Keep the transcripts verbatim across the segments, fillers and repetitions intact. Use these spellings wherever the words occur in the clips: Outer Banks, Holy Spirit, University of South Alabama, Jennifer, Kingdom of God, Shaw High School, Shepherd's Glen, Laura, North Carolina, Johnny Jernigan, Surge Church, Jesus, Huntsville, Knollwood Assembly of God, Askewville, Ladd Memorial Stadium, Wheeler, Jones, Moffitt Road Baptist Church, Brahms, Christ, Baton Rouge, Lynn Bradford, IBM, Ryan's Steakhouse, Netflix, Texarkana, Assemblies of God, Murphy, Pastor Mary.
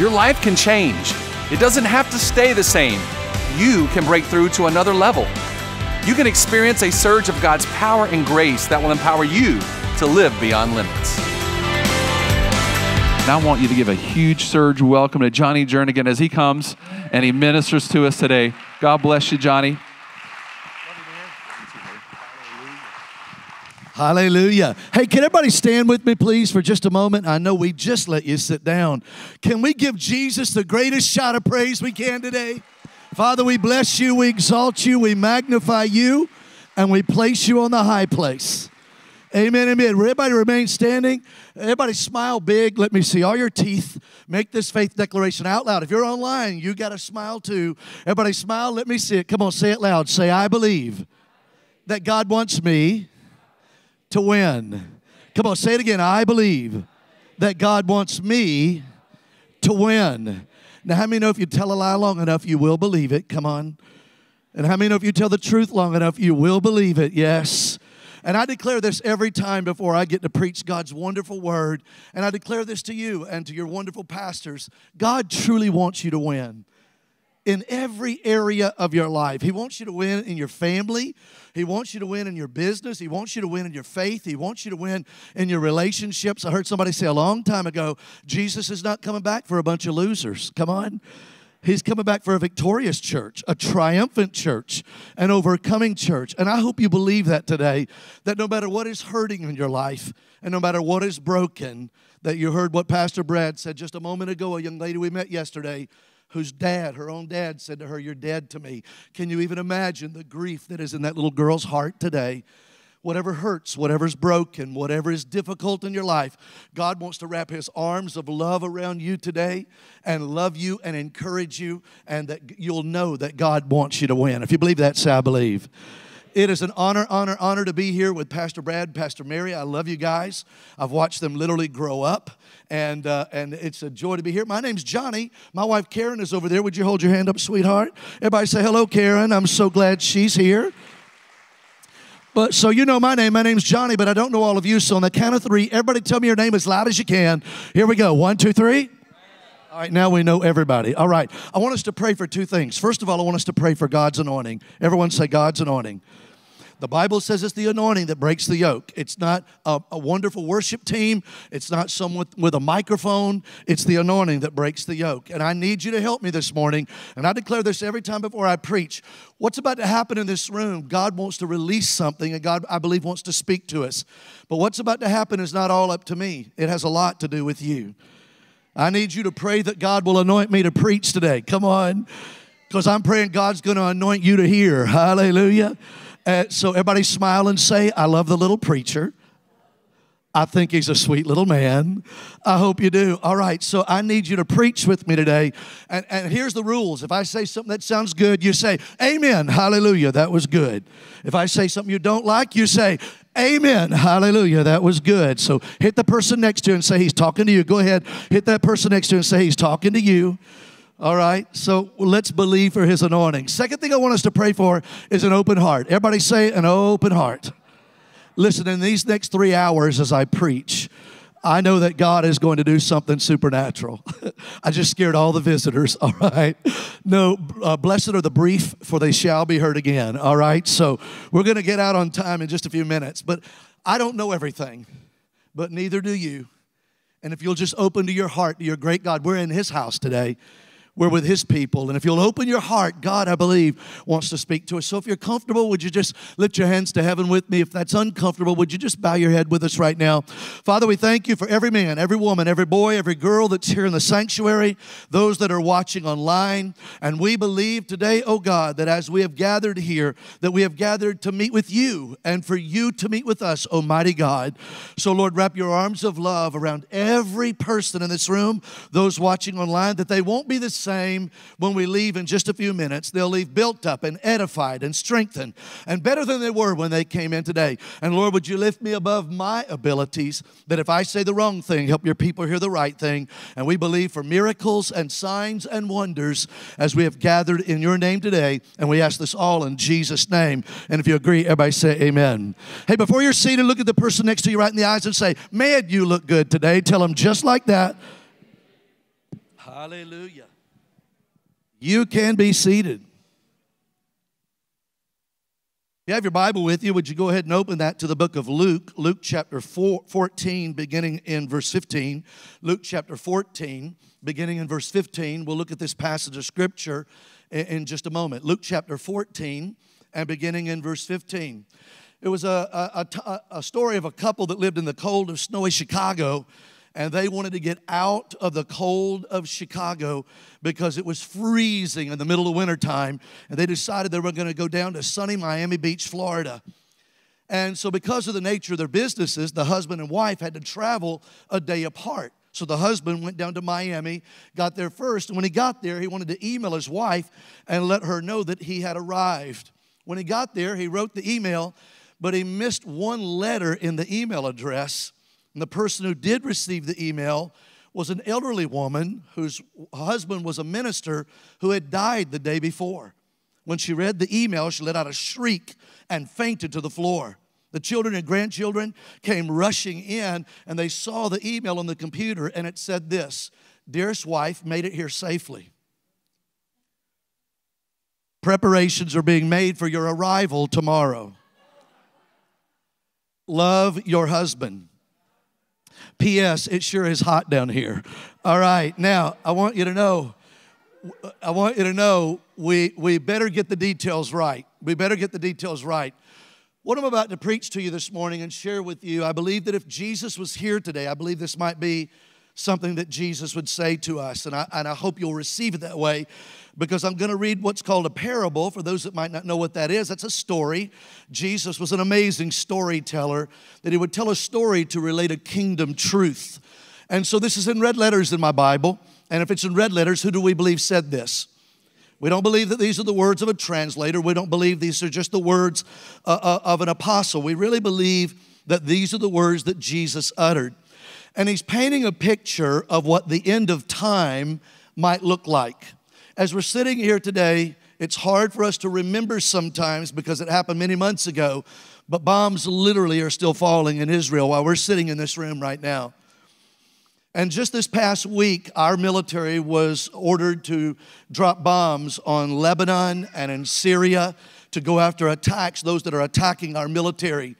Your life can change. It doesn't have to stay the same. You can break through to another level. You can experience a surge of God's power and grace that will empower you to live beyond limits. And I want you to give a huge surge welcome to Johnny Jernigan as he comes and he ministers to us today. God bless you, Johnny. Hallelujah. Hey, can everybody stand with me, please, for just a moment? I know we just let you sit down. Can we give Jesus the greatest shout of praise we can today? Father, we bless you, we exalt you, we magnify you, and we place you on the high place. Amen, amen. Everybody remain standing. Everybody smile big. Let me see all your teeth. Make this faith declaration out loud. If you're online, you got to smile too. Everybody smile. Let me see it. Come on, say it loud. Say, I believe that God wants me to win. Come on, say it again. I believe that God wants me to win. Now, how many know if you tell a lie long enough, you will believe it? Come on. And how many know if you tell the truth long enough, you will believe it? Yes. And I declare this every time before I get to preach God's wonderful word. And I declare this to you and to your wonderful pastors. God truly wants you to win in every area of your life. He wants you to win in your family. He wants you to win in your business. He wants you to win in your faith. He wants you to win in your relationships. I heard somebody say a long time ago, Jesus is not coming back for a bunch of losers. Come on. He's coming back for a victorious church, a triumphant church, an overcoming church. And I hope you believe that today, that no matter what is hurting in your life and no matter what is broken, that you heard what Pastor Brad said just a moment ago, a young lady we met yesterday, whose dad, her own dad, said to her, "You're dead to me." Can you even imagine the grief that is in that little girl's heart today? Whatever hurts, whatever's broken, whatever is difficult in your life, God wants to wrap his arms of love around you today and love you and encourage you, and that you'll know that God wants you to win. If you believe that, say, I believe. It is an honor, honor, honor to be here with Pastor Brad, Pastor Mary. I love you guys. I've watched them literally grow up, and uh, and it's a joy to be here. My name's Johnny. My wife Karen is over there. Would you hold your hand up, sweetheart? Everybody say, hello, Karen. I'm so glad she's here. But so you know my name. My name's Johnny, but I don't know all of you. So on the count of three, everybody tell me your name as loud as you can. Here we go. One, two, three. All right, now we know everybody. All right, I want us to pray for two things. First of all, I want us to pray for God's anointing. Everyone say God's anointing. The Bible says it's the anointing that breaks the yoke. It's not a, a wonderful worship team. It's not someone with, with a microphone. It's the anointing that breaks the yoke. And I need you to help me this morning. And I declare this every time before I preach. What's about to happen in this room, God wants to release something, and God, I believe, wants to speak to us. But what's about to happen is not all up to me. It has a lot to do with you. I need you to pray that God will anoint me to preach today. Come on. Because I'm praying God's going to anoint you to hear. Hallelujah. Uh, so everybody smile and say, I love the little preacher. I think he's a sweet little man. I hope you do. All right, so I need you to preach with me today. And, and here's the rules. If I say something that sounds good, you say, amen, hallelujah, that was good. If I say something you don't like, you say, amen, hallelujah, that was good. So hit the person next to you and say, he's talking to you. Go ahead, hit that person next to you and say, he's talking to you. All right, so let's believe for his anointing. Second thing I want us to pray for is an open heart. Everybody say an open heart. Listen, in these next three hours as I preach, I know that God is going to do something supernatural. I just scared all the visitors, all right? No, uh, blessed are the brief, for they shall be heard again, all right? So we're going to get out on time in just a few minutes. But I don't know everything, but neither do you. And if you'll just open to your heart, to your great God, we're in his house today. We're with his people. And if you'll open your heart, God, I believe, wants to speak to us. So if you're comfortable, would you just lift your hands to heaven with me? If that's uncomfortable, would you just bow your head with us right now? Father, we thank you for every man, every woman, every boy, every girl that's here in the sanctuary, those that are watching online. And we believe today, oh God, that as we have gathered here, that we have gathered to meet with you and for you to meet with us, almighty God. So Lord, wrap your arms of love around every person in this room, those watching online, that they won't be the same Same when we leave in just a few minutes. They'll leave built up and edified and strengthened and better than they were when they came in today. And Lord, would you lift me above my abilities, that if I say the wrong thing, help your people hear the right thing. And we believe for miracles and signs and wonders as we have gathered in your name today. And we ask this all in Jesus' name. And if you agree, everybody say amen. Hey, before you're seated, look at the person next to you right in the eyes and say, man, you look good today. Tell them just like that. Hallelujah. You can be seated. You have your Bible with you. Would you go ahead and open that to the book of Luke, Luke chapter fourteen, beginning in verse fifteen. Luke chapter fourteen, beginning in verse fifteen. We'll look at this passage of Scripture in just a moment. Luke chapter fourteen, and beginning in verse fifteen. It was a, a, a story of a couple that lived in the cold of snowy Chicago, and they wanted to get out of the cold of Chicago because it was freezing in the middle of wintertime. And they decided they were going to go down to sunny Miami Beach, Florida. And so because of the nature of their businesses, the husband and wife had to travel a day apart. So the husband went down to Miami, got there first. And when he got there, he wanted to email his wife and let her know that he had arrived. When he got there, he wrote the email, but he missed one letter in the email address. And the person who did receive the email was an elderly woman whose husband was a minister who had died the day before. When she read the email, she let out a shriek and fainted to the floor. The children and grandchildren came rushing in, and they saw the email on the computer, and it said this: "Dearest wife, made it here safely. Preparations are being made for your arrival tomorrow. Love, your husband. P S. It sure is hot down here." All right, now I want you to know, I want you to know, we, we better get the details right. We better get the details right. What I'm about to preach to you this morning and share with you, I believe that if Jesus was here today, I believe this might be something that Jesus would say to us, and I, and I hope you'll receive it that way, because I'm going to read what's called a parable. For those that might not know what that is, that's a story. Jesus was an amazing storyteller, that he would tell a story to relate a kingdom truth. And so this is in red letters in my Bible, and if it's in red letters, who do we believe said this? We don't believe that these are the words of a translator. We don't believe these are just the words uh, of an apostle. We really believe that these are the words that Jesus uttered. And he's painting a picture of what the end of time might look like. As we're sitting here today, it's hard for us to remember sometimes because it happened many months ago, but bombs literally are still falling in Israel while we're sitting in this room right now. And just this past week, our military was ordered to drop bombs on Lebanon and in Syria to go after attacks, those that are attacking our military.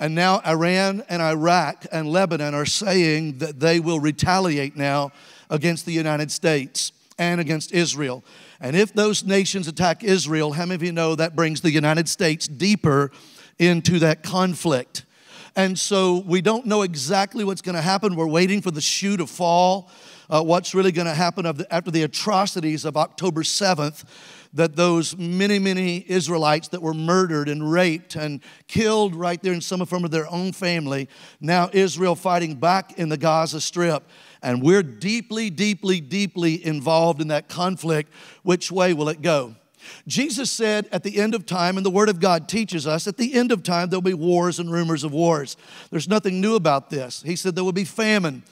And now Iran and Iraq and Lebanon are saying that they will retaliate now against the United States and against Israel. And if those nations attack Israel, how many of you know that brings the United States deeper into that conflict? And so we don't know exactly what's going to happen. We're waiting for the shoe to fall. Uh, what's really going to happen of the, after the atrocities of October seventh, that those many, many Israelites that were murdered and raped and killed right there in some form of their own family, now Israel fighting back in the Gaza Strip. And we're deeply, deeply, deeply involved in that conflict. Which way will it go? Jesus said at the end of time, and the Word of God teaches us, at the end of time there'll be wars and rumors of wars. There's nothing new about this. He said there will be famine.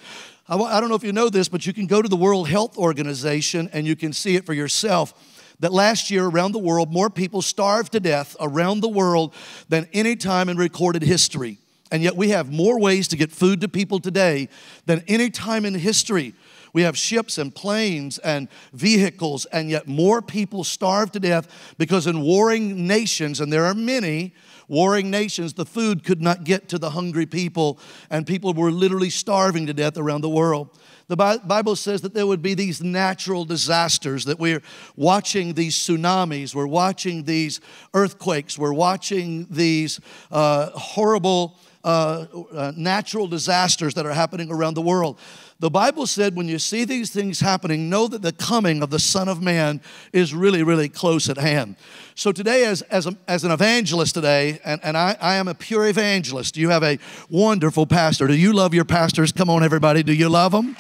I don't know if you know this, but you can go to the World Health Organization and you can see it for yourself, that last year around the world, more people starved to death around the world than any time in recorded history. And yet we have more ways to get food to people today than any time in history. We have ships and planes and vehicles, and yet more people starve to death because in warring nations, and there are many warring nations, the food could not get to the hungry people, and people were literally starving to death around the world. The Bible says that there would be these natural disasters, that we're watching these tsunamis, we're watching these earthquakes, we're watching these uh, horrible Uh, uh, natural disasters that are happening around the world. The Bible said when you see these things happening, know that the coming of the Son of Man is really, really close at hand. So today, as, as, a, as an evangelist today, and, and I, I am a pure evangelist. You have a wonderful pastor. Do you love your pastors? Come on, everybody. Do you love them?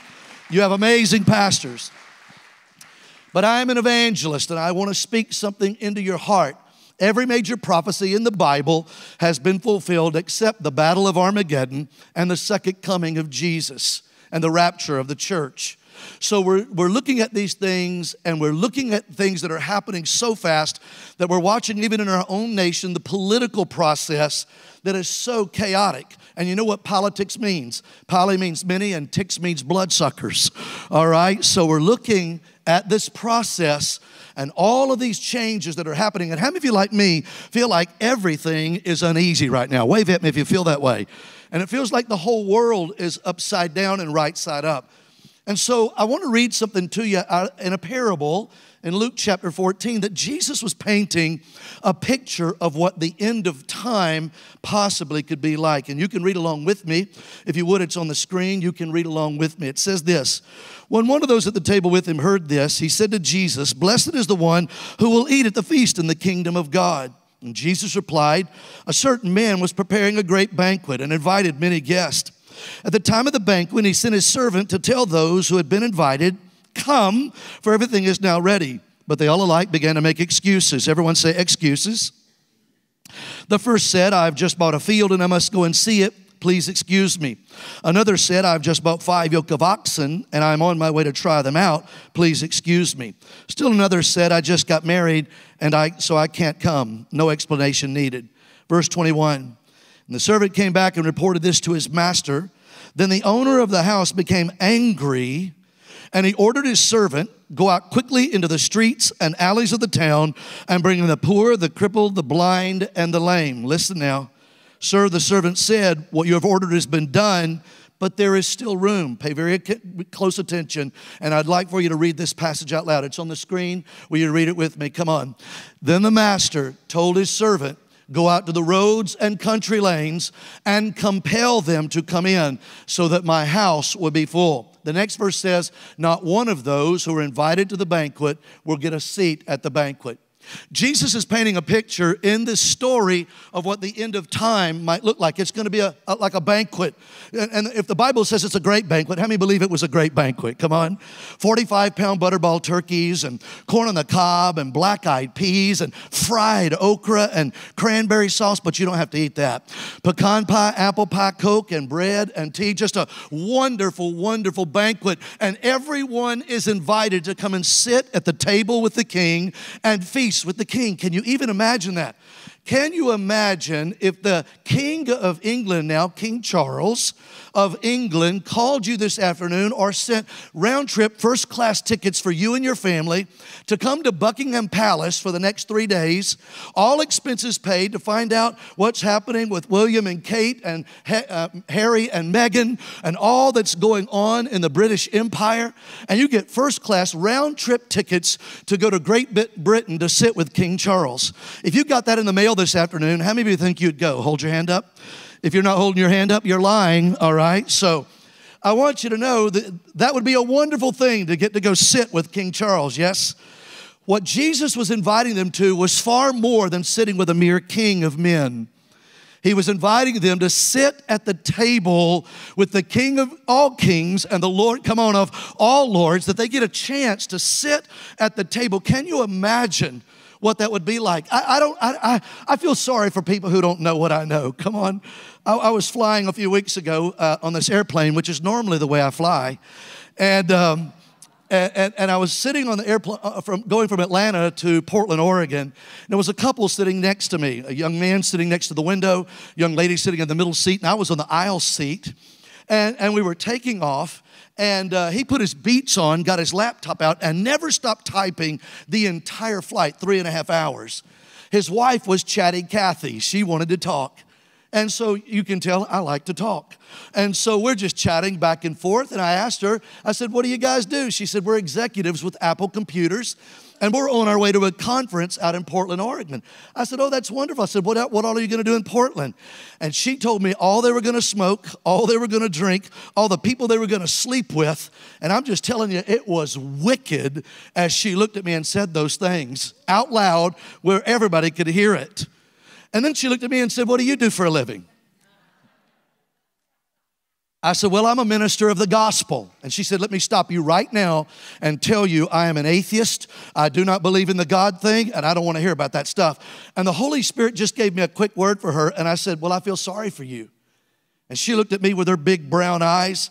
You have amazing pastors. But I am an evangelist, and I want to speak something into your heart. Every major prophecy in the Bible has been fulfilled except the Battle of Armageddon and the second coming of Jesus and the rapture of the church. So we're, we're looking at these things, and we're looking at things that are happening so fast that we're watching, even in our own nation, the political process that is so chaotic. And you know what politics means? Poly means many, and ticks means bloodsuckers, all right? So we're looking at this process and all of these changes that are happening. And how many of you, like me, feel like everything is uneasy right now? Wave at me if you feel that way. And it feels like the whole world is upside down and right side up. And so I want to read something to you in a parable in Luke chapter fourteen that Jesus was painting a picture of what the end of time possibly could be like. And you can read along with me. If you would, it's on the screen. You can read along with me. It says this: when one of those at the table with him heard this, he said to Jesus, "Blessed is the one who will eat at the feast in the kingdom of God." And Jesus replied, "A certain man was preparing a great banquet and invited many guests. At the time of the banquet, he sent his servant to tell those who had been invited, 'Come, for everything is now ready.' But they all alike began to make excuses." Everyone say excuses. The first said, "I've just bought a field and I must go and see it. Please excuse me." Another said, "I've just bought five yoke of oxen and I'm on my way to try them out. Please excuse me." Still another said, "I just got married and I so I can't come." No explanation needed. Verse twenty-one. And the servant came back and reported this to his master. Then the owner of the house became angry, and he ordered his servant, "Go out quickly into the streets and alleys of the town and bring in the poor, the crippled, the blind, and the lame." Listen now. "Sir," the servant said, "what you have ordered has been done, but there is still room." Pay very close attention, and I'd like for you to read this passage out loud. It's on the screen. Will you read it with me? Come on. Then the master told his servant, "Go out to the roads and country lanes and compel them to come in so that my house will be full." The next verse says, "Not one of those who are invited to the banquet will get a seat at the banquet." Jesus is painting a picture in this story of what the end of time might look like. It's going to be a, a, like a banquet. And, and if the Bible says it's a great banquet, how many believe it was a great banquet? Come on. forty-five pound butterball turkeys and corn on the cob and black-eyed peas and fried okra and cranberry sauce, but you don't have to eat that. Pecan pie, apple pie, Coke, and bread and tea. Just a wonderful, wonderful banquet. And everyone is invited to come and sit at the table with the king and feast with the king. Can you even imagine that? Can you imagine if the king of England now, King Charles of England, called you this afternoon or sent round-trip first-class tickets for you and your family to come to Buckingham Palace for the next three days, all expenses paid, to find out what's happening with William and Kate and uh, Harry and Meghan and all that's going on in the British Empire, and you get first-class round-trip tickets to go to Great Britain to sit with King Charles. If you got that in the mail this afternoon, how many of you think you'd go? Hold your hand up. If you're not holding your hand up, you're lying, all right? So I want you to know that that would be a wonderful thing to get to go sit with King Charles, yes? What Jesus was inviting them to was far more than sitting with a mere king of men. He was inviting them to sit at the table with the King of all kings and the Lord, come on, of all lords, that they get a chance to sit at the table. Can you imagine what that would be like? I, I don't. I, I I feel sorry for people who don't know what I know. Come on, I, I was flying a few weeks ago uh, on this airplane, which is normally the way I fly, and um, and and I was sitting on the airplane uh, from going from Atlanta to Portland, Oregon. And there was a couple sitting next to me, a young man sitting next to the window, young lady sitting in the middle seat, and I was on the aisle seat, and and we were taking off. And uh, he put his beats on, got his laptop out, and never stopped typing the entire flight, three and a half hours. His wife was chatty Cathy. She wanted to talk. And so you can tell I like to talk. And so we're just chatting back and forth. And I asked her, I said, "What do you guys do?" She said, "We're executives with Apple computers, and we're on our way to a conference out in Portland, Oregon." I said, "Oh, that's wonderful." I said, what, what all are you going to do in Portland? And she told me all they were going to smoke, all they were going to drink, all the people they were going to sleep with. And I'm just telling you, it was wicked as she looked at me and said those things out loud where everybody could hear it. And then she looked at me and said, "What do you do for a living?" I said, "Well, I'm a minister of the gospel." And she said, "Let me stop you right now and tell you I am an atheist. I do not believe in the God thing, and I don't want to hear about that stuff." And the Holy Spirit just gave me a quick word for her, and I said, "Well, I feel sorry for you." And she looked at me with her big brown eyes,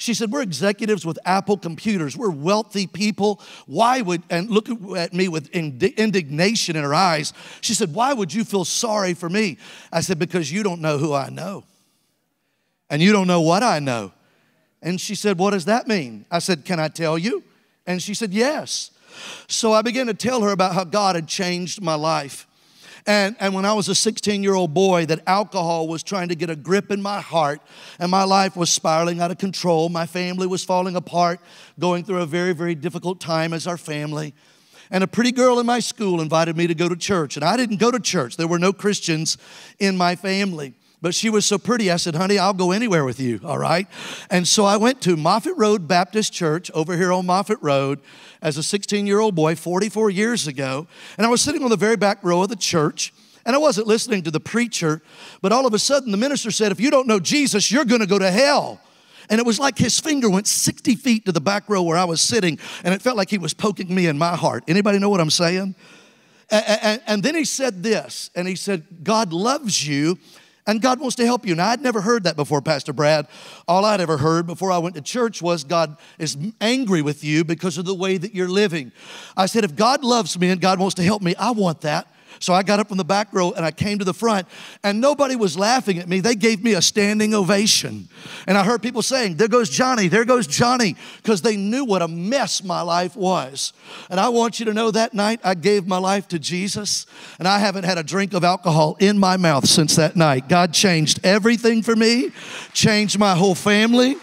She said, we're executives with Apple computers. We're wealthy people. Why would, and look at me with indignation in her eyes. She said, why would you feel sorry for me? I said, because you don't know who I know. And you don't know what I know. And she said, what does that mean? I said, can I tell you? And she said, yes. So I began to tell her about how God had changed my life. And, and when I was a sixteen-year-old boy, that alcohol was trying to get a grip in my heart, and my life was spiraling out of control. My family was falling apart, going through a very, very difficult time as our family. And a pretty girl in my school invited me to go to church, and I didn't go to church. There were no Christians in my family. But she was so pretty, I said, honey, I'll go anywhere with you, all right? And so I went to Moffitt Road Baptist Church over here on Moffitt Road as a sixteen-year-old boy forty-four years ago. And I was sitting on the very back row of the church, and I wasn't listening to the preacher. But all of a sudden, the minister said, if you don't know Jesus, you're going to go to hell. And it was like his finger went sixty feet to the back row where I was sitting, and it felt like he was poking me in my heart. Anybody know what I'm saying? And then he said this, and he said, God loves you. And God wants to help you. Now, I'd never heard that before, Pastor Brad. All I'd ever heard before I went to church was God is angry with you because of the way that you're living. I said, if God loves me and God wants to help me, I want that. So I got up from the back row and I came to the front, and nobody was laughing at me. They gave me a standing ovation. And I heard people saying, there goes Johnny, there goes Johnny, because they knew what a mess my life was. And I want you to know that night I gave my life to Jesus, and I haven't had a drink of alcohol in my mouth since that night. God changed everything for me, changed my whole family.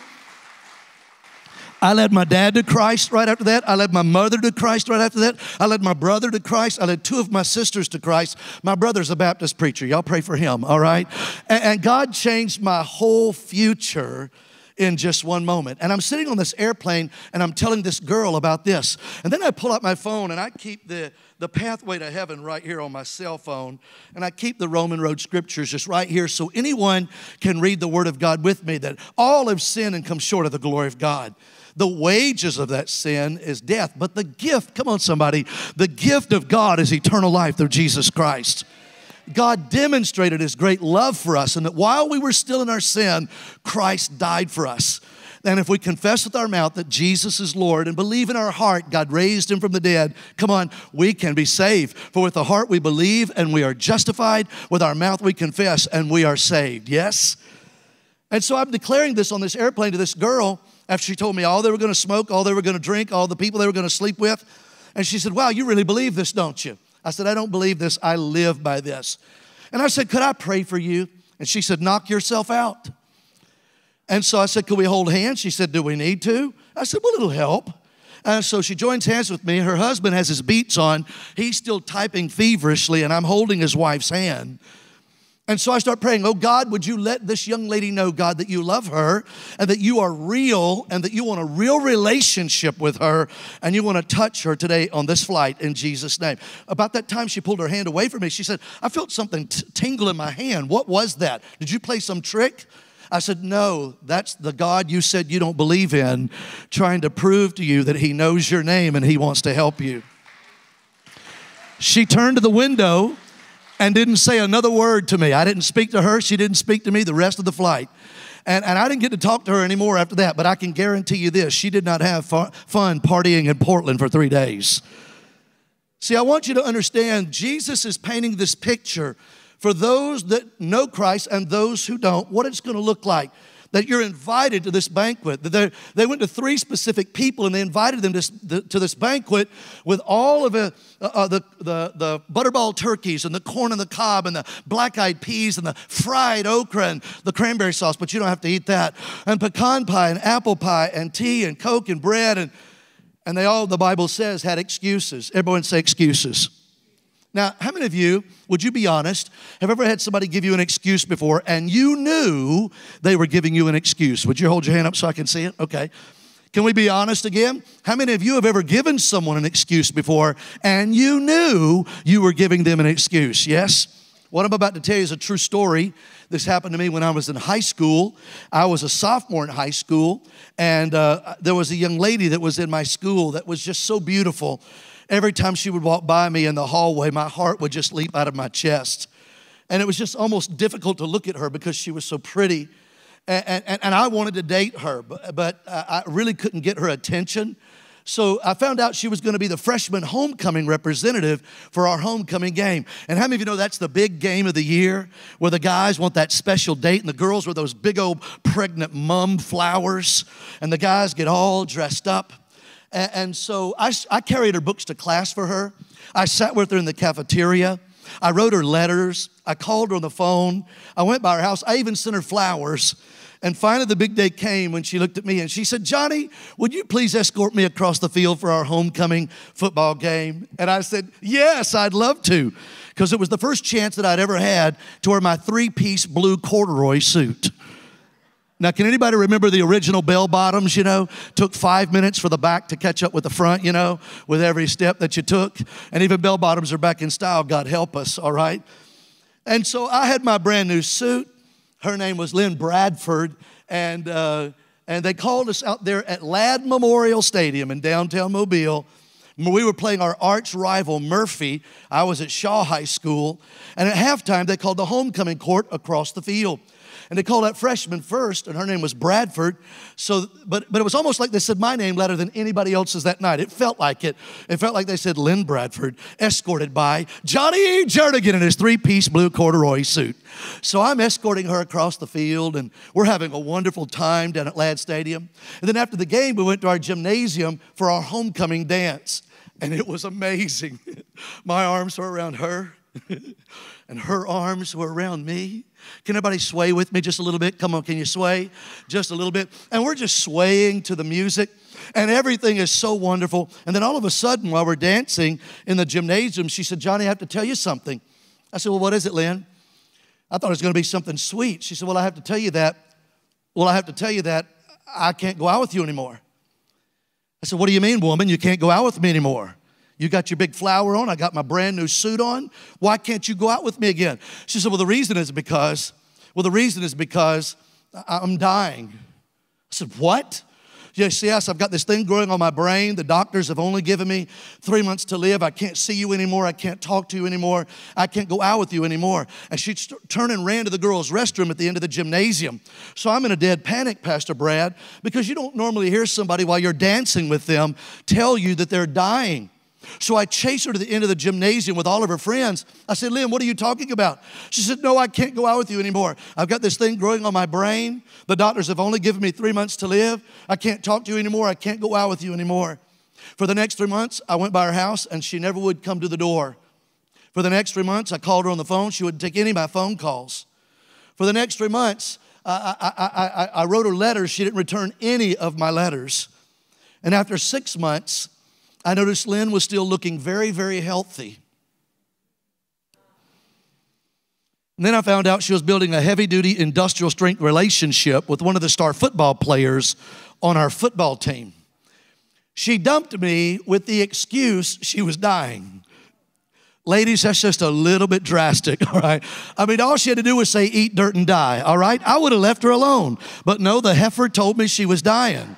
I led my dad to Christ right after that. I led my mother to Christ right after that. I led my brother to Christ. I led two of my sisters to Christ. My brother's a Baptist preacher. Y'all pray for him, all right? And, and God changed my whole future in just one moment. And I'm sitting on this airplane, and I'm telling this girl about this. And then I pull out my phone, and I keep the, the pathway to heaven right here on my cell phone. And I keep the Roman Road scriptures just right here so anyone can read the word of God with me, that all have sinned and come short of the glory of God. The wages of that sin is death, but the gift, come on somebody, the gift of God is eternal life through Jesus Christ. God demonstrated his great love for us, and that while we were still in our sin, Christ died for us. And if we confess with our mouth that Jesus is Lord and believe in our heart God raised him from the dead, come on, we can be saved. For with the heart we believe and we are justified. With our mouth we confess and we are saved, yes? And so I'm declaring this on this airplane to this girl, after she told me all they were going to smoke, all they were going to drink, all the people they were going to sleep with. And she said, wow, you really believe this, don't you? I said, I don't believe this. I live by this. And I said, could I pray for you? And she said, knock yourself out. And so I said, could we hold hands? She said, do we need to? I said, well, it'll help. And so she joins hands with me. Her husband has his beats on. He's still typing feverishly, and I'm holding his wife's hand. And so I start praying, oh, God, would you let this young lady know, God, that you love her and that you are real and that you want a real relationship with her and you want to touch her today on this flight in Jesus' name. About that time, she pulled her hand away from me. She said, I felt something tingle in my hand. What was that? Did you play some trick? I said, no, that's the God you said you don't believe in, trying to prove to you that he knows your name and he wants to help you. She turned to the window and didn't say another word to me. I didn't speak to her. She didn't speak to me the rest of the flight. And, and I didn't get to talk to her anymore after that, but I can guarantee you this. She did not have fun partying in Portland for three days. See, I want you to understand Jesus is painting this picture for those that know Christ and those who don't, what it's going to look like. That you're invited to this banquet. That they went to three specific people and they invited them to, to this banquet with all of a, uh, the, the, the butterball turkeys and the corn on the cob and the black-eyed peas and the fried okra and the cranberry sauce, but you don't have to eat that, and pecan pie and apple pie and tea and Coke and bread. And, and they all, the Bible says, had excuses. Everyone say excuses. Now, how many of you, would you be honest, have ever had somebody give you an excuse before and you knew they were giving you an excuse? Would you hold your hand up so I can see it? Okay. Can we be honest again? How many of you have ever given someone an excuse before and you knew you were giving them an excuse? Yes? What I'm about to tell you is a true story. This happened to me when I was in high school. I was a sophomore in high school, and uh, there was a young lady that was in my school that was just so beautiful. Every time she would walk by me in the hallway, my heart would just leap out of my chest. And it was just almost difficult to look at her because she was so pretty. and, and, and I wanted to date her, but, but I really couldn't get her attention. So I found out she was going to be the freshman homecoming representative for our homecoming game. And how many of you know that's the big game of the year where the guys want that special date and the girls with those big old pregnant mum flowers and the guys get all dressed up. And, and so I, I carried her books to class for her. I sat with her in the cafeteria. I wrote her letters. I called her on the phone. I went by her house. I even sent her flowers. And finally, the big day came when she looked at me and she said, "Johnny, would you please escort me across the field for our homecoming football game?" And I said, "Yes, I'd love to," because it was the first chance that I'd ever had to wear my three-piece blue corduroy suit. Now, can anybody remember the original bell bottoms, you know? Took five minutes for the back to catch up with the front, you know, with every step that you took. And even bell bottoms are back in style, God help us, all right? And so I had my brand new suit. Her name was Lynn Bradford, and, uh, and they called us out there at Ladd Memorial Stadium in downtown Mobile. We were playing our arch rival, Murphy. I was at Shaw High School, and at halftime, they called the homecoming court across the field. And they called out freshman first, and her name was Bradford. So, but, but it was almost like they said my name louder than anybody else's that night. It felt like it. It felt like they said Lynn Bradford, escorted by Johnny Jernigan in his three-piece blue corduroy suit. So I'm escorting her across the field, and we're having a wonderful time down at Ladd Stadium. And then after the game, we went to our gymnasium for our homecoming dance, and it was amazing. My arms were around her, and her arms were around me. Can everybody sway with me just a little bit? Come on, can you sway just a little bit? And we're just swaying to the music, and everything is so wonderful. And then all of a sudden, while we're dancing in the gymnasium, she said, "Johnny, I have to tell you something." I said, "Well, what is it, Lynn?" I thought it was going to be something sweet. She said, "Well, I have to tell you that. Well, I have to tell you that I can't go out with you anymore." I said, "What do you mean, woman? You can't go out with me anymore? You got your big flower on. I got my brand new suit on. Why can't you go out with me again?" She said, well, the reason is because, well, the reason is because I'm dying. I said, "What?" Yes, yes, I've got this thing growing on my brain. The doctors have only given me three months to live. I can't see you anymore. I can't talk to you anymore. I can't go out with you anymore. And she turned and ran to the girls' restroom at the end of the gymnasium. So I'm in a dead panic, Pastor Brad, because you don't normally hear somebody while you're dancing with them tell you that they're dying. So I chased her to the end of the gymnasium with all of her friends. I said, "Lynn, what are you talking about?" She said, "No, I can't go out with you anymore. I've got this thing growing on my brain. The doctors have only given me three months to live. I can't talk to you anymore. I can't go out with you anymore." For the next three months, I went by her house, and she never would come to the door. For the next three months, I called her on the phone. She wouldn't take any of my phone calls. For the next three months, I, I, I, I wrote her letters. She didn't return any of my letters. And after six months, I noticed Lynn was still looking very, very healthy. And then I found out she was building a heavy-duty industrial strength relationship with one of the star football players on our football team. She dumped me with the excuse she was dying. Ladies, that's just a little bit drastic, all right? I mean, all she had to do was say, "Eat dirt and die," all right? I would have left her alone. But no, the heifer told me she was dying.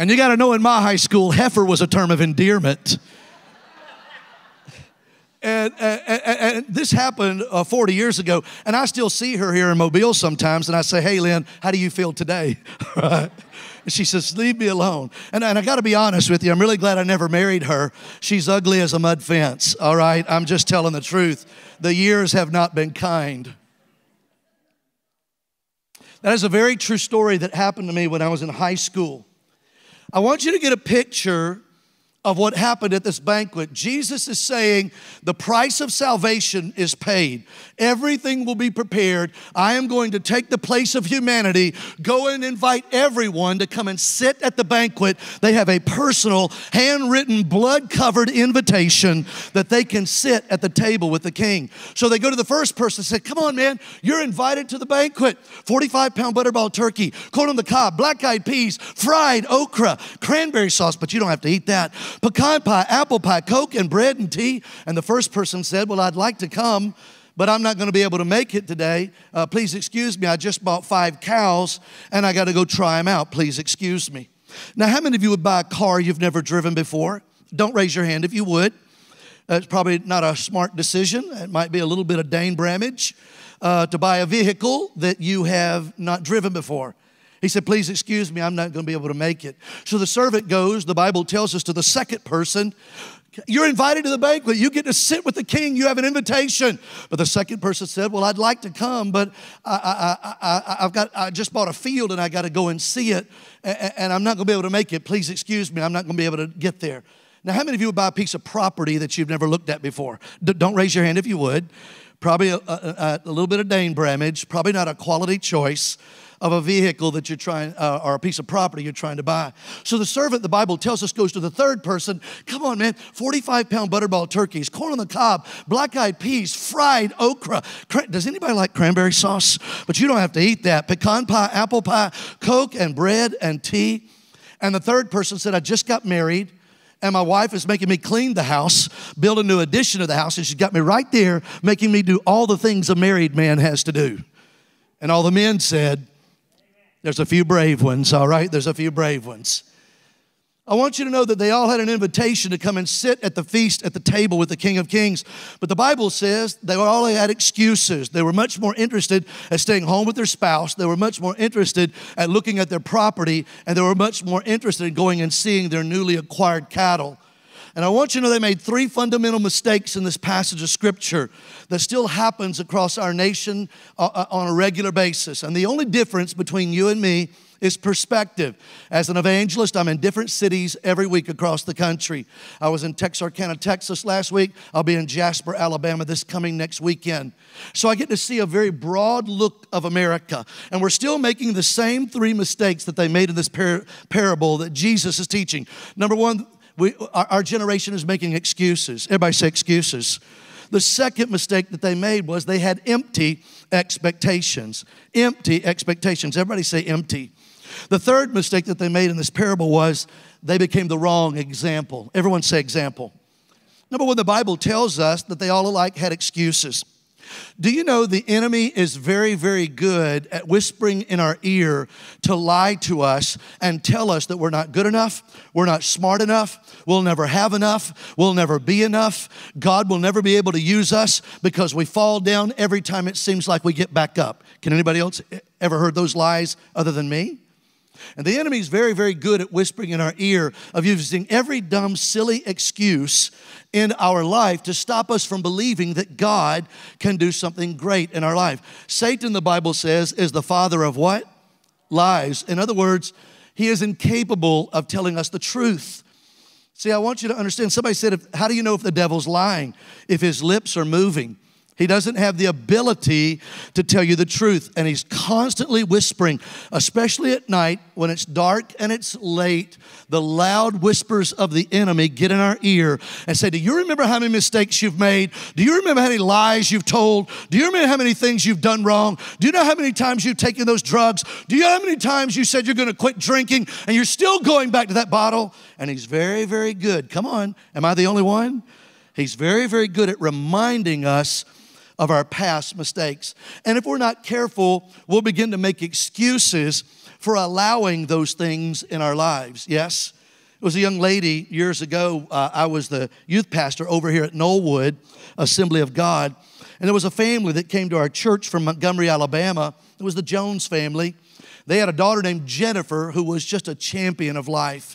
And you got to know, in my high school, heifer was a term of endearment. and, and, and, and this happened uh, forty years ago, and I still see her here in Mobile sometimes, and I say, "Hey, Lynn, how do you feel today?" Right? And she says, "Leave me alone." And, and I got to be honest with you, I'm really glad I never married her. She's ugly as a mud fence, all right? I'm just telling the truth. The years have not been kind. That is a very true story that happened to me when I was in high school. I want you to get a picture of what happened at this banquet. Jesus is saying the price of salvation is paid. Everything will be prepared. I am going to take the place of humanity, go and invite everyone to come and sit at the banquet. They have a personal, handwritten, blood-covered invitation that they can sit at the table with the king. So they go to the first person and say, "Come on, man, you're invited to the banquet. forty-five pound butterball turkey, corn on the cob, black-eyed peas, fried okra, cranberry sauce," but you don't have to eat that. "Pecan pie, apple pie, Coke and bread and tea." And the first person said, "Well, I'd like to come, but I'm not going to be able to make it today. Uh, please excuse me. I just bought five cows, and I got to go try them out. Please excuse me." Now, how many of you would buy a car you've never driven before? Don't raise your hand if you would. That's probably not a smart decision. It might be a little bit of Dane Bramage. uh, to buy a vehicle that you have not driven before. He said, please excuse me, I'm not going to be able to make it. So the servant goes, the Bible tells us, to the second person. You're invited to the banquet. You get to sit with the king. You have an invitation. But the second person said, well, I'd like to come, but I, I, I, I've got, I just bought a field and I got to go and see it, and I'm not going to be able to make it. Please excuse me, I'm not going to be able to get there. Now, how many of you would buy a piece of property that you've never looked at before? D- don't raise your hand if you would. Probably a, a, a little bit of Dane-Bramage, probably not a quality choice of a vehicle that you're trying, uh, or a piece of property you're trying to buy. So the servant, the Bible tells us, goes to the third person. Come on, man, forty-five pound butterball turkeys, corn on the cob, black-eyed peas, fried okra. Does anybody like cranberry sauce? But you don't have to eat that. Pecan pie, apple pie, Coke and bread and tea. And the third person said, I just got married, and my wife is making me clean the house, build a new addition to the house, and she's got me right there making me do all the things a married man has to do. And all the men said, there's a few brave ones, all right? There's a few brave ones. I want you to know that they all had an invitation to come and sit at the feast at the table with the King of Kings. But the Bible says they all had excuses. They were much more interested at staying home with their spouse. They were much more interested at looking at their property. And they were much more interested in going and seeing their newly acquired cattle. And I want you to know they made three fundamental mistakes in this passage of Scripture that still happens across our nation on a regular basis. And the only difference between you and me is perspective. As an evangelist, I'm in different cities every week across the country. I was in Texarkana, Texas last week. I'll be in Jasper, Alabama this coming next weekend. So I get to see a very broad look of America. And we're still making the same three mistakes that they made in this par- parable that Jesus is teaching. Number one, we, our, our generation is making excuses. Everybody say excuses. The second mistake that they made was they had empty expectations. Empty expectations. Everybody say empty. The third mistake that they made in this parable was they became the wrong example. Everyone say example. Number one, the Bible tells us that they all alike had excuses. Do you know the enemy is very, very good at whispering in our ear to lie to us and tell us that we're not good enough, we're not smart enough, we'll never have enough, we'll never be enough, God will never be able to use us because we fall down every time it seems like we get back up. Can anybody else ever heard those lies other than me? And the enemy is very, very good at whispering in our ear of using every dumb, silly excuse in our life to stop us from believing that God can do something great in our life. Satan, the Bible says, is the father of what? Lies. In other words, he is incapable of telling us the truth. See, I want you to understand. Somebody said, how do you know if the devil's lying? If his lips are moving. He doesn't have the ability to tell you the truth, and he's constantly whispering, especially at night when it's dark and it's late. The loud whispers of the enemy get in our ear and say, do you remember how many mistakes you've made? Do you remember how many lies you've told? Do you remember how many things you've done wrong? Do you know how many times you've taken those drugs? Do you know how many times you said you're going to quit drinking and you're still going back to that bottle? And he's very, very good. Come on. Am I the only one? He's very, very good at reminding us of our past mistakes. And if we're not careful, we'll begin to make excuses for allowing those things in our lives. Yes? It was a young lady years ago. Uh, I was the youth pastor over here at Knollwood Assembly of God. And there was a family that came to our church from Montgomery, Alabama. It was the Jones family. They had a daughter named Jennifer who was just a champion of life.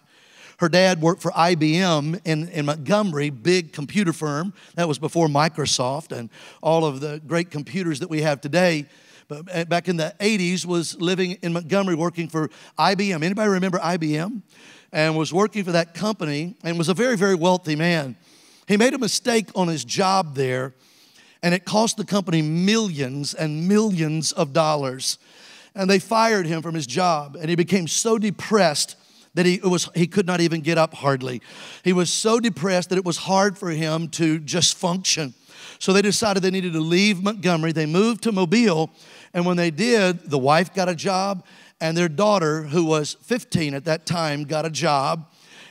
Her dad worked for I B M in, in Montgomery, big computer firm. That was before Microsoft and all of the great computers that we have today. But back in the eighties, was living in Montgomery working for I B M. Anybody remember I B M? And was working for that company and was a very, very wealthy man. He made a mistake on his job there, and it cost the company millions and millions of dollars. And they fired him from his job, and he became so depressed that he, it was, he could not even get up hardly. He was so depressed that it was hard for him to just function. So they decided they needed to leave Montgomery. They moved to Mobile, and when they did, the wife got a job, and their daughter, who was fifteen at that time, got a job.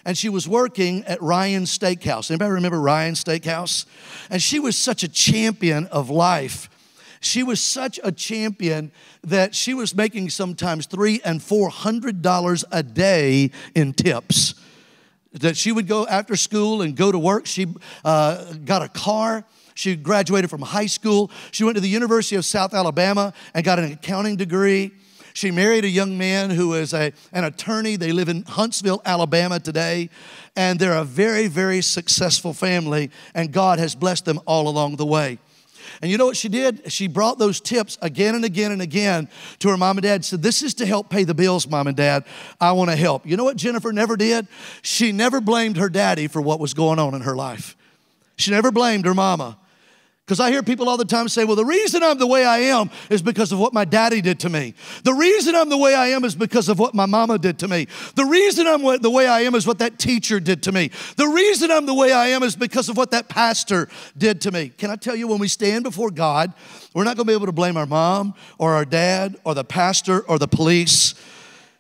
And she was working at Ryan's Steakhouse. Anybody remember Ryan's Steakhouse? And she was such a champion of life. She was such a champion that she was making sometimes three and four hundred dollars a day in tips. That she would go after school and go to work. She uh, got a car. She graduated from high school. She went to the University of South Alabama and got an accounting degree. She married a young man who is a, an attorney. They live in Huntsville, Alabama today. And they're a very, very successful family. And God has blessed them all along the way. And you know what she did? She brought those tips again and again and again to her mom and dad. Said, this is to help pay the bills, mom and dad. I want to help. You know what Jennifer never did? She never blamed her daddy for what was going on in her life. She never blamed her mama. Because I hear people all the time say, well, the reason I'm the way I am is because of what my daddy did to me. The reason I'm the way I am is because of what my mama did to me. The reason I'm the way I am is what that teacher did to me. The reason I'm the way I am is because of what that pastor did to me. Can I tell you, when we stand before God, we're not going to be able to blame our mom or our dad or the pastor or the police.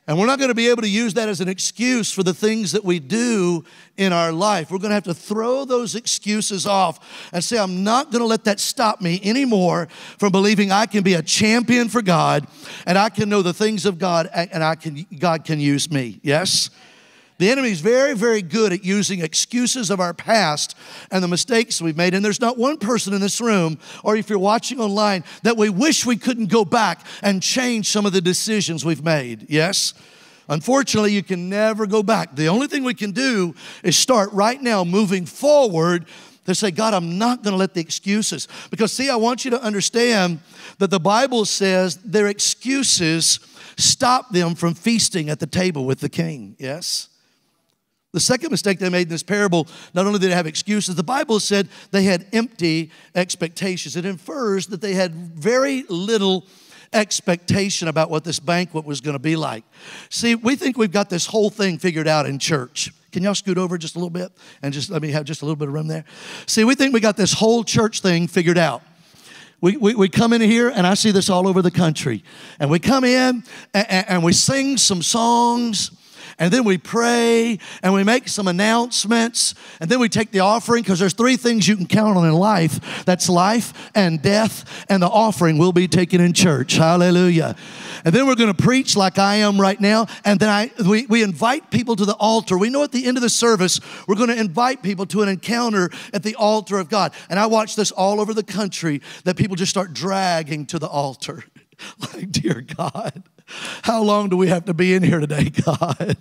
And we're not going to be able to use that as an excuse for the things that we do in our life. We're going to have to throw those excuses off and say, I'm not going to let that stop me anymore from believing I can be a champion for God and I can know the things of God and I can, God can use me. Yes? The enemy is very, very good at using excuses of our past and the mistakes we've made. And there's not one person in this room, or if you're watching online, that we wish we couldn't go back and change some of the decisions we've made. Yes? Unfortunately, you can never go back. The only thing we can do is start right now moving forward to say, God, I'm not going to let the excuses. Because, see, I want you to understand that the Bible says their excuses stop them from feasting at the table with the king. Yes? The second mistake they made in this parable, not only did they have excuses, the Bible said they had empty expectations. It infers that they had very little expectation about what this banquet was going to be like. See, we think we've got this whole thing figured out in church. Can y'all scoot over just a little bit and just let me have just a little bit of room there? See, we think we got this whole church thing figured out. We, we, we come in here, and I see this all over the country. And we come in, and, and we sing some songs, and then we pray, and we make some announcements, and then we take the offering, because there's three things you can count on in life. That's life and death, and the offering will be taken in church. Hallelujah. And then we're going to preach like I am right now, and then I, we, we invite people to the altar. We know at the end of the service, we're going to invite people to an encounter at the altar of God. And I watch this all over the country, that people just start dragging to the altar. Like, dear God, how long do we have to be in here today, God?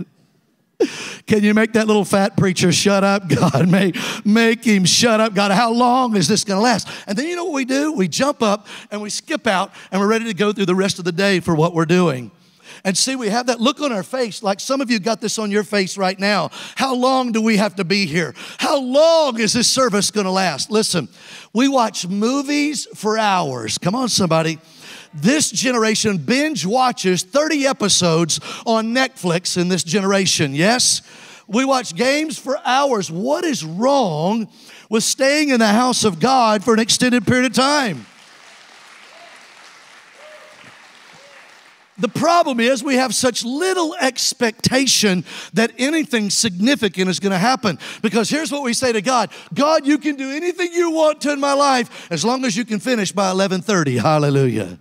Can you make that little fat preacher shut up, God? Make, make him shut up, God. How long is this going to last? And then you know what we do? We jump up and we skip out and we're ready to go through the rest of the day for what we're doing. And see, we have that look on our face, like some of you got this on your face right now. How long do we have to be here? How long is this service going to last? Listen, we watch movies for hours. Come on, somebody. This generation binge watches thirty episodes on Netflix in this generation, yes? We watch games for hours. What is wrong with staying in the house of God for an extended period of time? The problem is we have such little expectation that anything significant is going to happen. Because here's what we say to God. God, you can do anything you want to in my life as long as you can finish by eleven thirty. Hallelujah.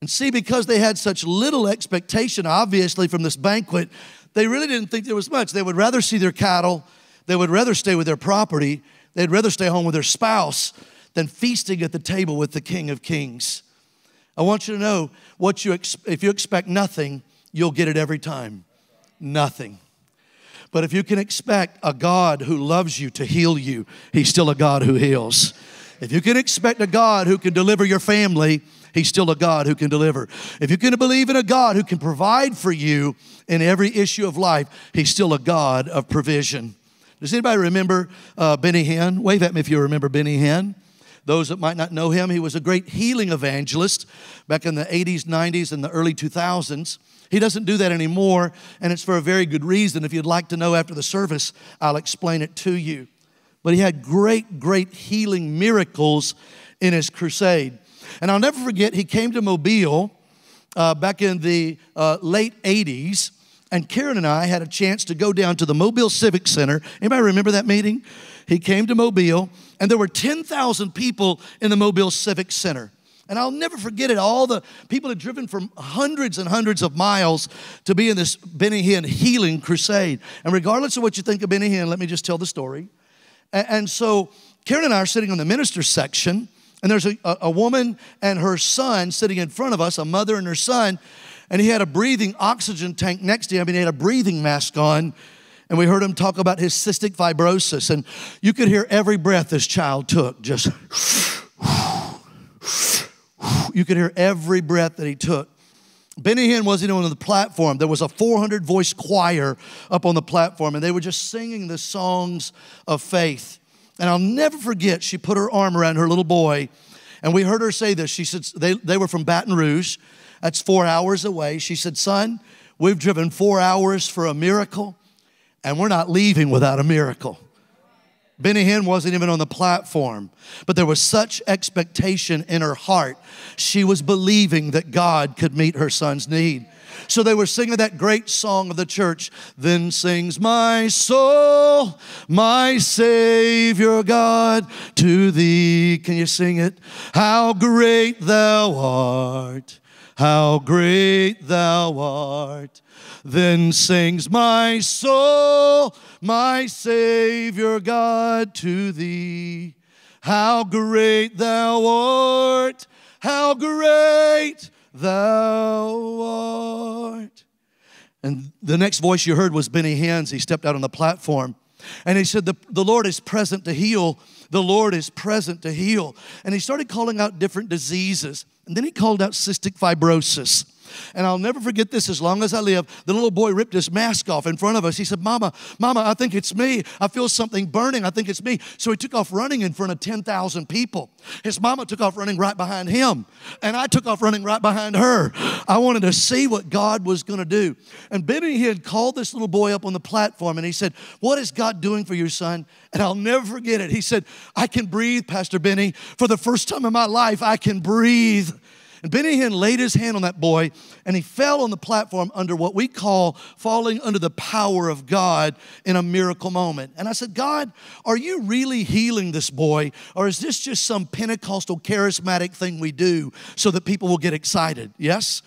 And see, because they had such little expectation, obviously, from this banquet, they really didn't think there was much. They would rather see their cattle. They would rather stay with their property. They'd rather stay home with their spouse than feasting at the table with the King of Kings. I want you to know, what you ex- if you expect nothing, you'll get it every time. Nothing. But if you can expect a God who loves you to heal you, he's still a God who heals. If you can expect a God who can deliver your family, he's still a God who can deliver. If you can believe in a God who can provide for you in every issue of life, he's still a God of provision. Does anybody remember uh, Benny Hinn? Wave at me if you remember Benny Hinn. Those that might not know him, he was a great healing evangelist back in the eighties, nineties, and the early two thousands. He doesn't do that anymore, and it's for a very good reason. If you'd like to know after the service, I'll explain it to you. But he had great, great healing miracles in his crusade. And I'll never forget, he came to Mobile uh, back in the uh, late eighties, and Karen and I had a chance to go down to the Mobile Civic Center. Anybody remember that meeting? He came to Mobile, and there were ten thousand people in the Mobile Civic Center. And I'll never forget it. All the people had driven from hundreds and hundreds of miles to be in this Benny Hinn healing crusade. And regardless of what you think of Benny Hinn, let me just tell the story. And so Karen and I are sitting on the minister's section, and there's a, a woman and her son sitting in front of us, a mother and her son, and he had a breathing oxygen tank next to him, and he had a breathing mask on, and we heard him talk about his cystic fibrosis, and you could hear every breath this child took, just you could hear every breath that he took. Benny Hinn wasn't on the platform. There was a four hundred voice choir up on the platform, and they were just singing the songs of faith. And I'll never forget, she put her arm around her little boy, and we heard her say this. She said, they, they were from Baton Rouge. That's four hours away. She said, son, we've driven four hours for a miracle, and we're not leaving without a miracle. Benny Hinn wasn't even on the platform, but there was such expectation in her heart. She was believing that God could meet her son's need. So they were singing that great song of the church, then sings my soul, my Savior God, to thee. Can you sing it? How great thou art, how great thou art. Then sings my soul, my Savior God, to thee. How great thou art, how great thou art. And the next voice you heard was Benny Hinn's. He stepped out on the platform, and he said, the, the Lord is present to heal. The Lord is present to heal. And he started calling out different diseases. And then he called out cystic fibrosis. And I'll never forget this as long as I live. The little boy ripped his mask off in front of us. He said, Mama, Mama, I think it's me. I feel something burning. I think it's me. So he took off running in front of ten thousand people. His mama took off running right behind him. And I took off running right behind her. I wanted to see what God was going to do. And Benny Hinn called this little boy up on the platform, and he said, what is God doing for you, son? And I'll never forget it. He said, I can breathe, Pastor Benny. For the first time in my life, I can breathe. And Benny Hinn laid his hand on that boy, and he fell on the platform under what we call falling under the power of God in a miracle moment. And I said, God, are you really healing this boy, or is this just some Pentecostal charismatic thing we do so that people will get excited? Yes?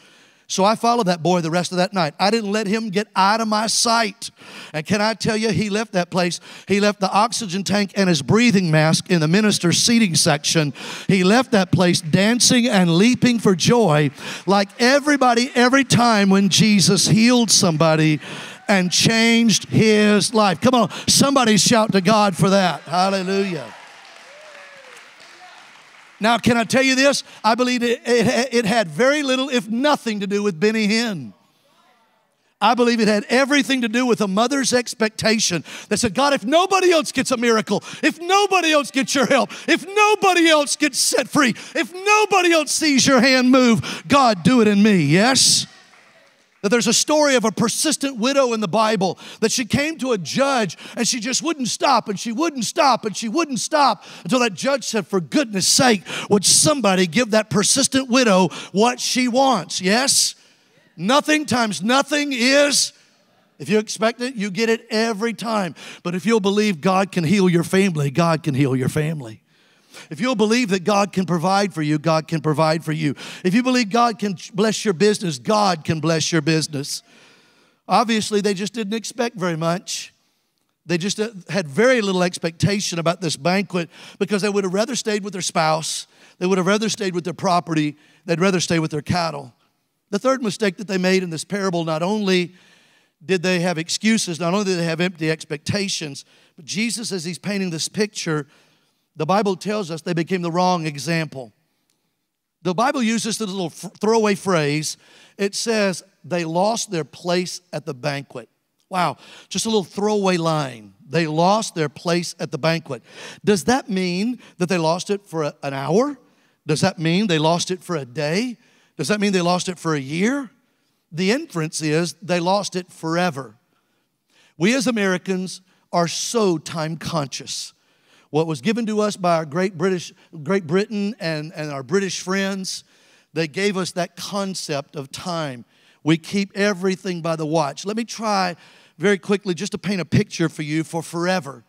So I followed that boy the rest of that night. I didn't let him get out of my sight. And can I tell you, he left that place. He left the oxygen tank and his breathing mask in the minister's seating section. He left that place dancing and leaping for joy like everybody every time when Jesus healed somebody and changed his life. Come on, somebody shout to God for that. Hallelujah. Now, can I tell you this? I believe it, it, it had very little, if nothing, to do with Benny Hinn. I believe it had everything to do with a mother's expectation that said, God, if nobody else gets a miracle, if nobody else gets your help, if nobody else gets set free, if nobody else sees your hand move, God, do it in me, yes? That there's a story of a persistent widow in the Bible that she came to a judge and she just wouldn't stop and she wouldn't stop and she wouldn't stop until that judge said, for goodness sake, would somebody give that persistent widow what she wants? Yes? Nothing times nothing is... If you expect it, you get it every time. But if you'll believe God can heal your family, God can heal your family. If you'll believe that God can provide for you, God can provide for you. If you believe God can bless your business, God can bless your business. Obviously, they just didn't expect very much. They just had very little expectation about this banquet because they would have rather stayed with their spouse. They would have rather stayed with their property. They'd rather stay with their cattle. The third mistake that they made in this parable, not only did they have excuses, not only did they have empty expectations, but Jesus, as he's painting this picture, the Bible tells us they became the wrong example. The Bible uses this little throwaway phrase. It says they lost their place at the banquet. Wow, just a little throwaway line. They lost their place at the banquet. Does that mean that they lost it for a, an hour? Does that mean they lost it for a day? Does that mean they lost it for a year? The inference is they lost it forever. We as Americans are so time conscious. What was given to us by our great British, Great Britain and, and our British friends, they gave us that concept of time. We keep everything by the watch. Let me try very quickly just to paint a picture for you for forever.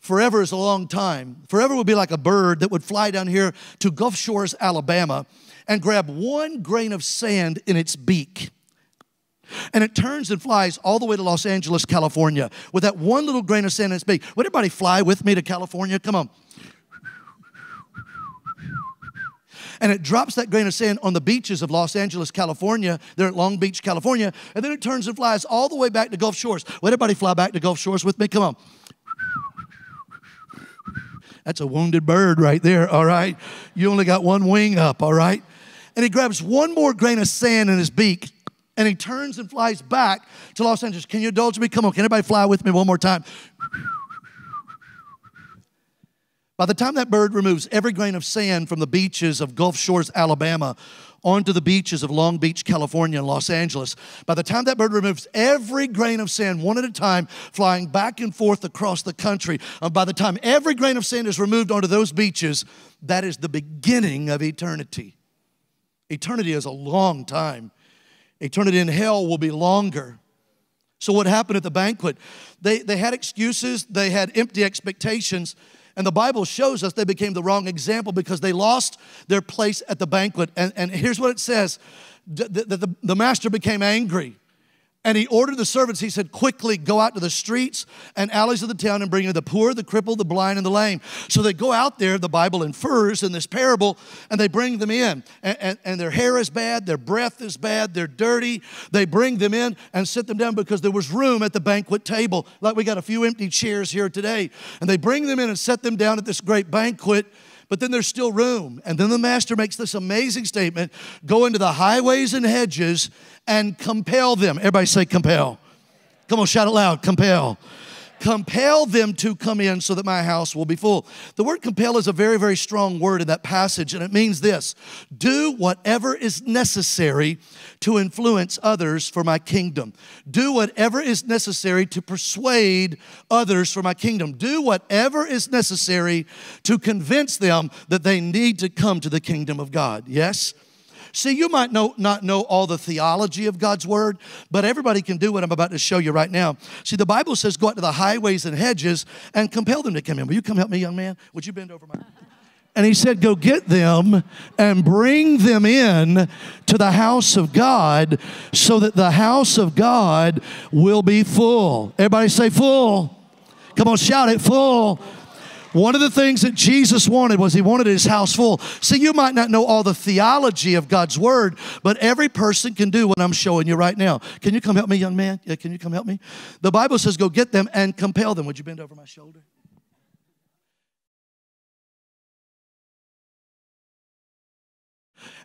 Forever is a long time. Forever would be like a bird that would fly down here to Gulf Shores, Alabama, and grab one grain of sand in its beak. And it turns and flies all the way to Los Angeles, California, with that one little grain of sand in its beak. Would everybody fly with me to California? Come on. And it drops that grain of sand on the beaches of Los Angeles, California. They're at Long Beach, California. And then it turns and flies all the way back to Gulf Shores. Will everybody fly back to Gulf Shores with me? Come on. That's a wounded bird right there, all right? You only got one wing up, all right? And he grabs one more grain of sand in his beak, and he turns and flies back to Los Angeles. Can you indulge me? Come on, can anybody fly with me one more time? By the time that bird removes every grain of sand from the beaches of Gulf Shores, Alabama, onto the beaches of Long Beach, California, and Los Angeles, by the time that bird removes every grain of sand one at a time, flying back and forth across the country, uh, by the time every grain of sand is removed onto those beaches, that is the beginning of eternity. Eternity is a long time. Eternity in hell will be longer. So what happened at the banquet? They, they had excuses. They had empty expectations. And the Bible shows us they became the wrong example because they lost their place at the banquet. And, and here's what it says. The, the, the master became angry, and he ordered the servants. He said, quickly go out to the streets and alleys of the town and bring in the poor, the crippled, the blind, and the lame. So they go out there, the Bible infers in this parable, and they bring them in. And, and, and their hair is bad, their breath is bad, they're dirty. They bring them in and sit them down because there was room at the banquet table. Like we got a few empty chairs here today. And they bring them in and set them down at this great banquet. But then there's still room. And then the master makes this amazing statement, go into the highways and hedges and compel them. Everybody say compel. Come on, shout it loud, compel. Compel them to come in so that my house will be full. The word compel is a very, very strong word in that passage, and it means this. Do whatever is necessary to influence others for my kingdom. Do whatever is necessary to persuade others for my kingdom. Do whatever is necessary to convince them that they need to come to the kingdom of God. Yes? See, you might know, not know all the theology of God's word, but everybody can do what I'm about to show you right now. See, the Bible says go out to the highways and hedges and compel them to come in. Will you come help me, young man? Would you bend over my... And he said, go get them and bring them in to the house of God so that the house of God will be full. Everybody say full. Come on, shout it, full. One of the things that Jesus wanted was he wanted his house full. See, you might not know all the theology of God's word, but every person can do what I'm showing you right now. Can you come help me, young man? Yeah, can you come help me? The Bible says go get them and compel them. Would you bend over my shoulder?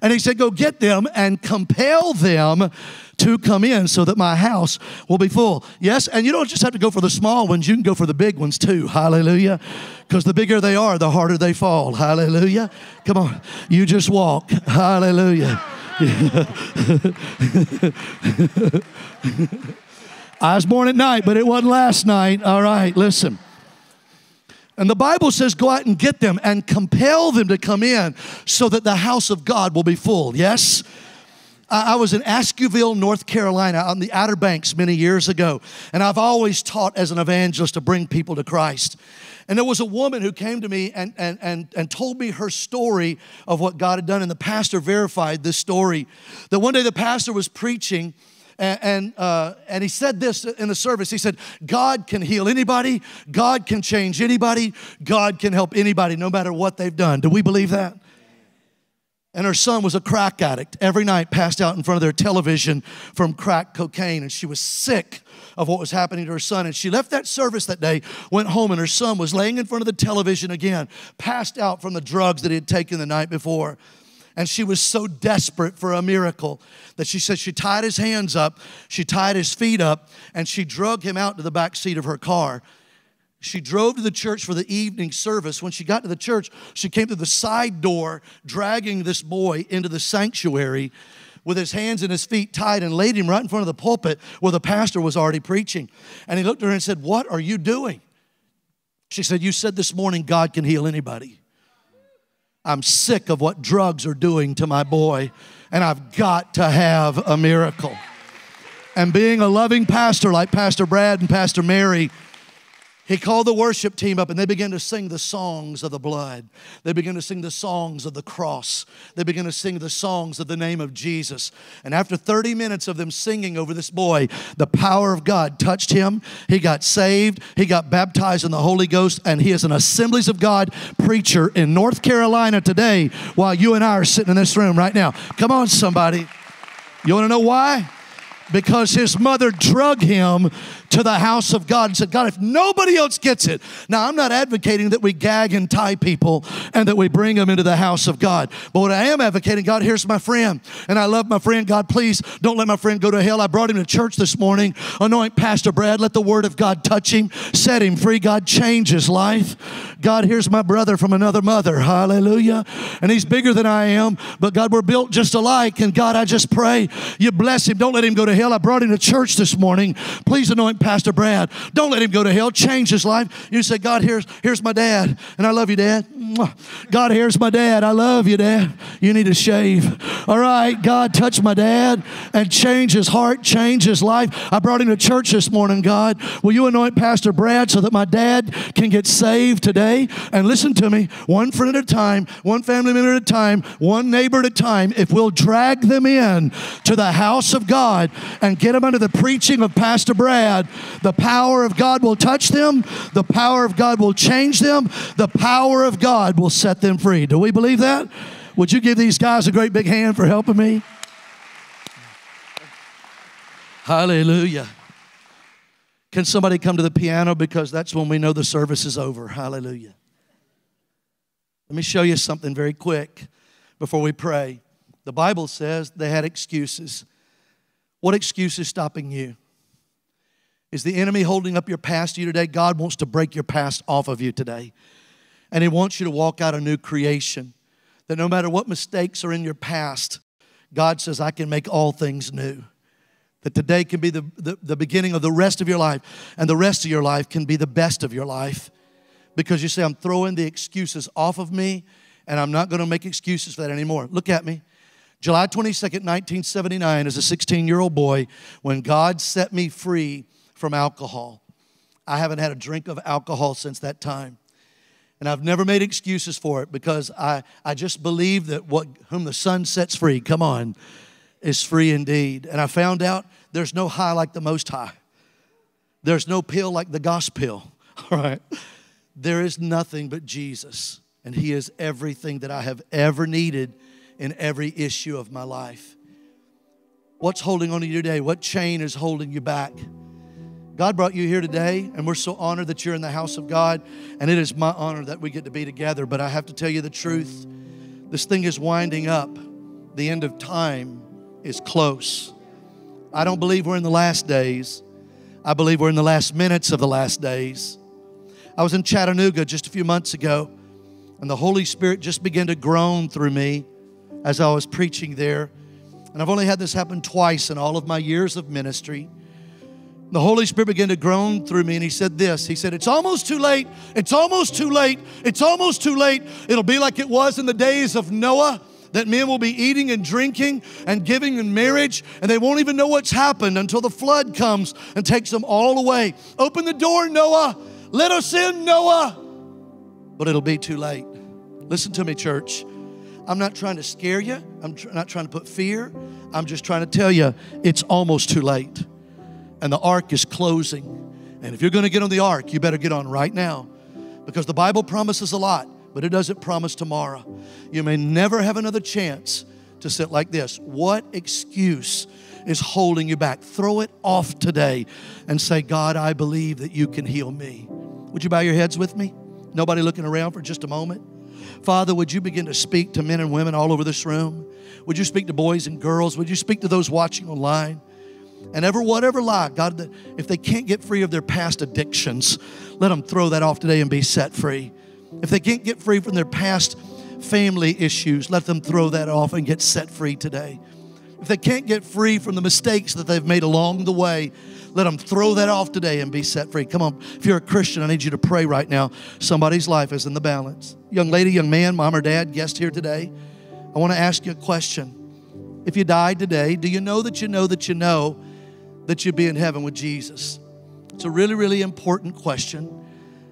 And he said, go get them and compel them to come in so that my house will be full. Yes, and you don't just have to go for the small ones. You can go for the big ones too. Hallelujah. Because the bigger they are, the harder they fall. Hallelujah. Come on. You just walk. Hallelujah. I was born at night, but it wasn't last night. All right, listen. And the Bible says go out and get them and compel them to come in so that the house of God will be full. Yes? I was in Askewville, North Carolina, on the Outer Banks many years ago. And I've always taught as an evangelist to bring people to Christ. And there was a woman who came to me and, and, and, and told me her story of what God had done. And the pastor verified this story. That one day the pastor was preaching, And, and, uh, and he said this in the service. He said, God can heal anybody. God can change anybody. God can help anybody no matter what they've done. Do we believe that? And her son was a crack addict. Every night passed out in front of their television from crack cocaine. And she was sick of what was happening to her son. And she left that service that day, went home, and her son was laying in front of the television again, passed out from the drugs that he had taken the night before. And she was so desperate for a miracle that she said she tied his hands up, she tied his feet up, and she drug him out to the back seat of her car. She drove to the church for the evening service. When she got to the church, she came through the side door, dragging this boy into the sanctuary with his hands and his feet tied, and laid him right in front of the pulpit where the pastor was already preaching. And he looked at her and said, "What are you doing?" She said, "You said this morning God can heal anybody. I'm sick of what drugs are doing to my boy, and I've got to have a miracle." And being a loving pastor like Pastor Brad and Pastor Mary, He called the worship team up, and they began to sing the songs of the blood. They began to sing the songs of the cross. They began to sing the songs of the name of Jesus. And after thirty minutes of them singing over this boy, the power of God touched him. He got saved. He got baptized in the Holy Ghost, and he is an Assemblies of God preacher in North Carolina today while you and I are sitting in this room right now. Come on, somebody. You want to know why? Because his mother drug him to the house of God and said, God, if nobody else gets it. Now, I'm not advocating that we gag and tie people and that we bring them into the house of God. But what I am advocating, God, here's my friend. And I love my friend. God, please don't let my friend go to hell. I brought him to church this morning. Anoint Pastor Brad. Let the word of God touch him. Set him free. God, change his life. God, here's my brother from another mother. Hallelujah. And he's bigger than I am. But God, we're built just alike. And God, I just pray you bless him. Don't let him go to hell. I brought him to church this morning. Please anoint Pastor Brad. Don't let him go to hell. Change his life. You say, God, here's, here's my dad. And I love you, Dad. God, here's my dad. I love you, Dad. You need to shave. All right, God, touch my dad and change his heart, change his life. I brought him to church this morning, God. Will you anoint Pastor Brad so that my dad can get saved today? And listen to me, one friend at a time, one family member at a time, one neighbor at a time, if we'll drag them in to the house of God and get them under the preaching of Pastor Brad, the power of God will touch them. The power of God will change them. The power of God will set them free. Do we believe that? Would you give these guys a great big hand for helping me? Hallelujah. Can somebody come to the piano, because that's when we know the service is over. Hallelujah. Let me show you something very quick before we pray. The Bible says they had excuses. What excuse is stopping you? Is the enemy holding up your past to you today? God wants to break your past off of you today. And He wants you to walk out a new creation. That no matter what mistakes are in your past, God says, I can make all things new. That today can be the, the, the beginning of the rest of your life. And the rest of your life can be the best of your life. Because you say, I'm throwing the excuses off of me, and I'm not going to make excuses for that anymore. Look at me. July twenty-second, nineteen seventy-nine, as a sixteen-year-old boy, when God set me free from alcohol. I haven't had a drink of alcohol since that time. And I've never made excuses for it, because I, I just believe that what whom the Son sets free, come on, is free indeed. And I found out there's no high like the Most High. There's no pill like the gospel. All right. There is nothing but Jesus. And He is everything that I have ever needed in every issue of my life. What's holding on to you today? What chain is holding you back? God brought you here today, and we're so honored that you're in the house of God, and it is my honor that we get to be together. But I have to tell you the truth. This thing is winding up. The end of time is close. I don't believe we're in the last days. I believe we're in the last minutes of the last days. I was in Chattanooga just a few months ago, and the Holy Spirit just began to groan through me as I was preaching there. And I've only had this happen twice in all of my years of ministry. The Holy Spirit began to groan through me, and He said this. He said, it's almost too late. It's almost too late. It's almost too late. It'll be like it was in the days of Noah, that men will be eating and drinking and giving in marriage, and they won't even know what's happened until the flood comes and takes them all away. Open the door, Noah. Let us in, Noah. But it'll be too late. Listen to me, church. I'm not trying to scare you. I'm tr- not trying to put fear. I'm just trying to tell you it's almost too late. And the ark is closing. And if you're going to get on the ark, you better get on right now. Because the Bible promises a lot, but it doesn't promise tomorrow. You may never have another chance to sit like this. What excuse is holding you back? Throw it off today and say, God, I believe that you can heal me. Would you bow your heads with me? Nobody looking around for just a moment. Father, would you begin to speak to men and women all over this room? Would you speak to boys and girls? Would you speak to those watching online? And ever, whatever lie, God, if they can't get free of their past addictions, let them throw that off today and be set free. If they can't get free from their past family issues, let them throw that off and get set free today. If they can't get free from the mistakes that they've made along the way, let them throw that off today and be set free. Come on, if you're a Christian, I need you to pray right now. Somebody's life is in the balance. Young lady, young man, mom or dad, guest here today, I want to ask you a question. If you died today, do you know that you know that you know that you'd be in heaven with Jesus? It's a really, really important question.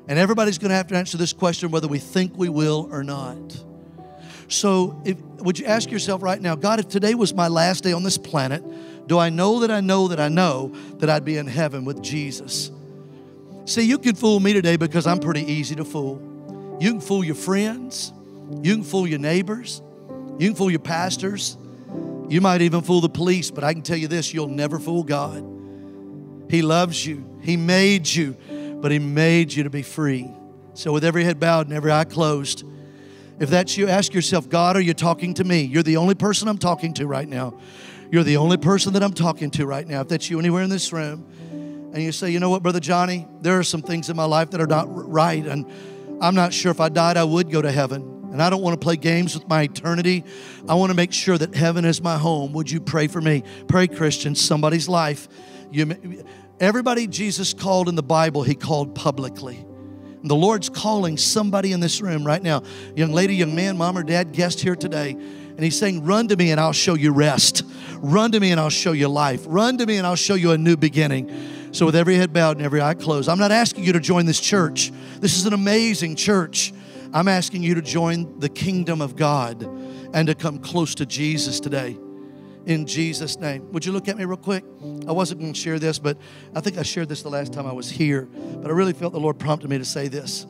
And everybody's going to have to answer this question whether we think we will or not. So if, would you ask yourself right now, God, if today was my last day on this planet, do I know that I know that I know that I'd be in heaven with Jesus? See, you can fool me today because I'm pretty easy to fool. You can fool your friends. You can fool your neighbors. You can fool your pastors. You might even fool the police, but I can tell you this, you'll never fool God. He loves you. He made you, but He made you to be free. So with every head bowed and every eye closed, if that's you, ask yourself, God, are you talking to me? You're the only person I'm talking to right now. You're the only person that I'm talking to right now. If that's you anywhere in this room, and you say, you know what, Brother Johnny, there are some things in my life that are not right, and I'm not sure if I died I would go to heaven, and I don't want to play games with my eternity. I want to make sure that heaven is my home. Would you pray for me? Pray, Christian, somebody's life. You, everybody Jesus called in the Bible, He called publicly. And the Lord's calling somebody in this room right now. Young lady, young man, mom or dad, guest here today. And He's saying, run to me and I'll show you rest. Run to me and I'll show you life. Run to me and I'll show you a new beginning. So with every head bowed and every eye closed, I'm not asking you to join this church. This is an amazing church. I'm asking you to join the kingdom of God and to come close to Jesus today. In Jesus' name. Would you look at me real quick? I wasn't going to share this, but I think I shared this the last time I was here. But I really felt the Lord prompted me to say this.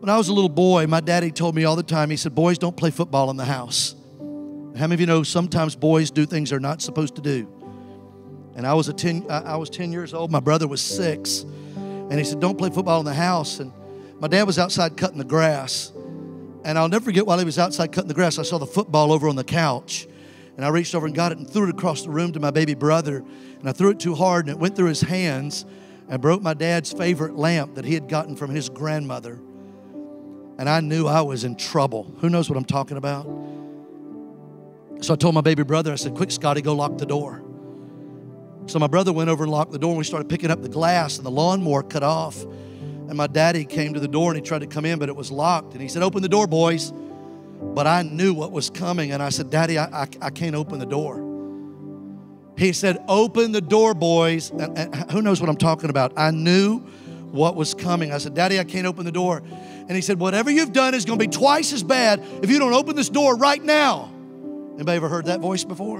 When I was a little boy, my daddy told me all the time, he said, boys, don't play football in the house. How many of you know sometimes boys do things they're not supposed to do? And I was, a ten, I was ten years old. My brother was six. And he said, don't play football in the house. And my dad was outside cutting the grass. And I'll never forget, while he was outside cutting the grass, I saw the football over on the couch. And I reached over and got it and threw it across the room to my baby brother. And I threw it too hard and it went through his hands and broke my dad's favorite lamp that he had gotten from his grandmother. And I knew I was in trouble. Who knows what I'm talking about? So I told my baby brother, I said, quick, Scotty, go lock the door. So my brother went over and locked the door and we started picking up the glass and the lawnmower cut off. And my daddy came to the door and he tried to come in, but it was locked. And he said, open the door, boys. But I knew what was coming, and I said, Daddy, I, I, I can't open the door. He said, open the door, boys. And, and who knows what I'm talking about? I knew what was coming. I said, Daddy, I can't open the door. And he said, whatever you've done is going to be twice as bad if you don't open this door right now. Anybody ever heard that voice before?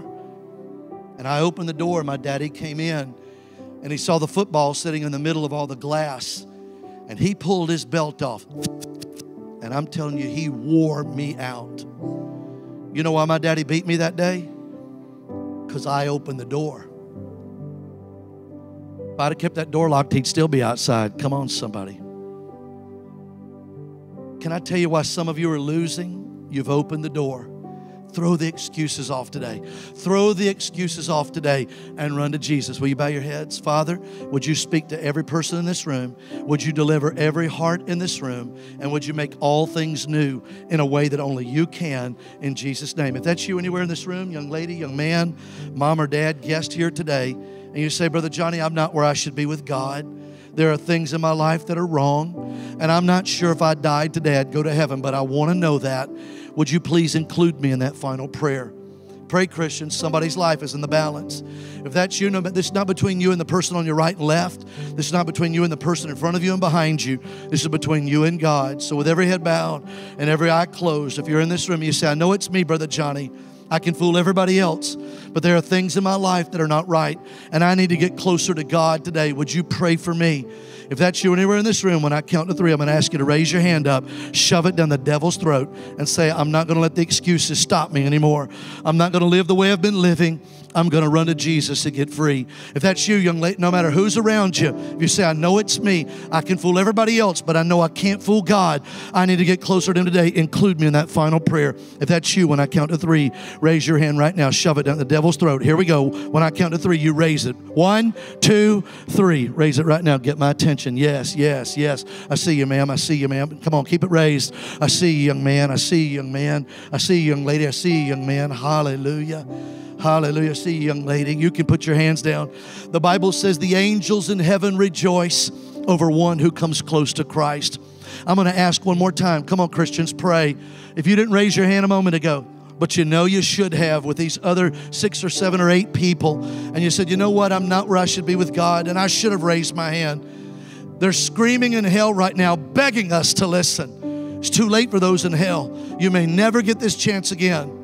And I opened the door, and my daddy came in, and he saw the football sitting in the middle of all the glass, and he pulled his belt off. And I'm telling you, he wore me out. You know why my daddy beat me that day? Because I opened the door. If I'd have kept that door locked, he'd still be outside. Come on, somebody. Can I tell you why some of you are losing? You've opened the door. Throw the excuses off today. Throw the excuses off today and run to Jesus. Will you bow your heads? Father, would you speak to every person in this room? Would you deliver every heart in this room? And would you make all things new in a way that only you can in Jesus' name? If that's you anywhere in this room, young lady, young man, mom or dad, guest here today, and you say, Brother Johnny, I'm not where I should be with God. There are things in my life that are wrong, and I'm not sure if I died today I'd go to heaven, but I want to know that. Would you please include me in that final prayer? Pray, Christian, somebody's life is in the balance. If that's you, no, this is not between you and the person on your right and left. This is not between you and the person in front of you and behind you. This is between you and God. So with every head bowed and every eye closed, if you're in this room, you say, I know it's me, Brother Johnny. I can fool everybody else, but there are things in my life that are not right, and I need to get closer to God today. Would you pray for me? If that's you anywhere in this room, when I count to three, I'm going to ask you to raise your hand up, shove it down the devil's throat, and say, I'm not going to let the excuses stop me anymore. I'm not going to live the way I've been living. I'm going to run to Jesus to get free. If that's you, young lady, no matter who's around you, if you say, I know it's me, I can fool everybody else, but I know I can't fool God. I need to get closer to Him today. Include me in that final prayer. If that's you, when I count to three, raise your hand right now. Shove it down the devil's throat. Here we go. When I count to three, you raise it. One, two, three. Raise it right now. Get my attention. Yes, yes, yes. I see you, ma'am. I see you, ma'am. Come on, keep it raised. I see you, young man. I see you, young man. I see you, young lady. I see you, young man. Hallelujah. Hallelujah. See you, young lady. You can put your hands down. The Bible says the angels in heaven rejoice over one who comes close to Christ. I'm going to ask one more time. Come on, Christians, pray. If you didn't raise your hand a moment ago, but you know you should have with these other six or seven or eight people, and you said, you know what, I'm not where I should be with God, and I should have raised my hand. They're screaming in hell right now, begging us to listen. It's too late for those in hell. You may never get this chance again.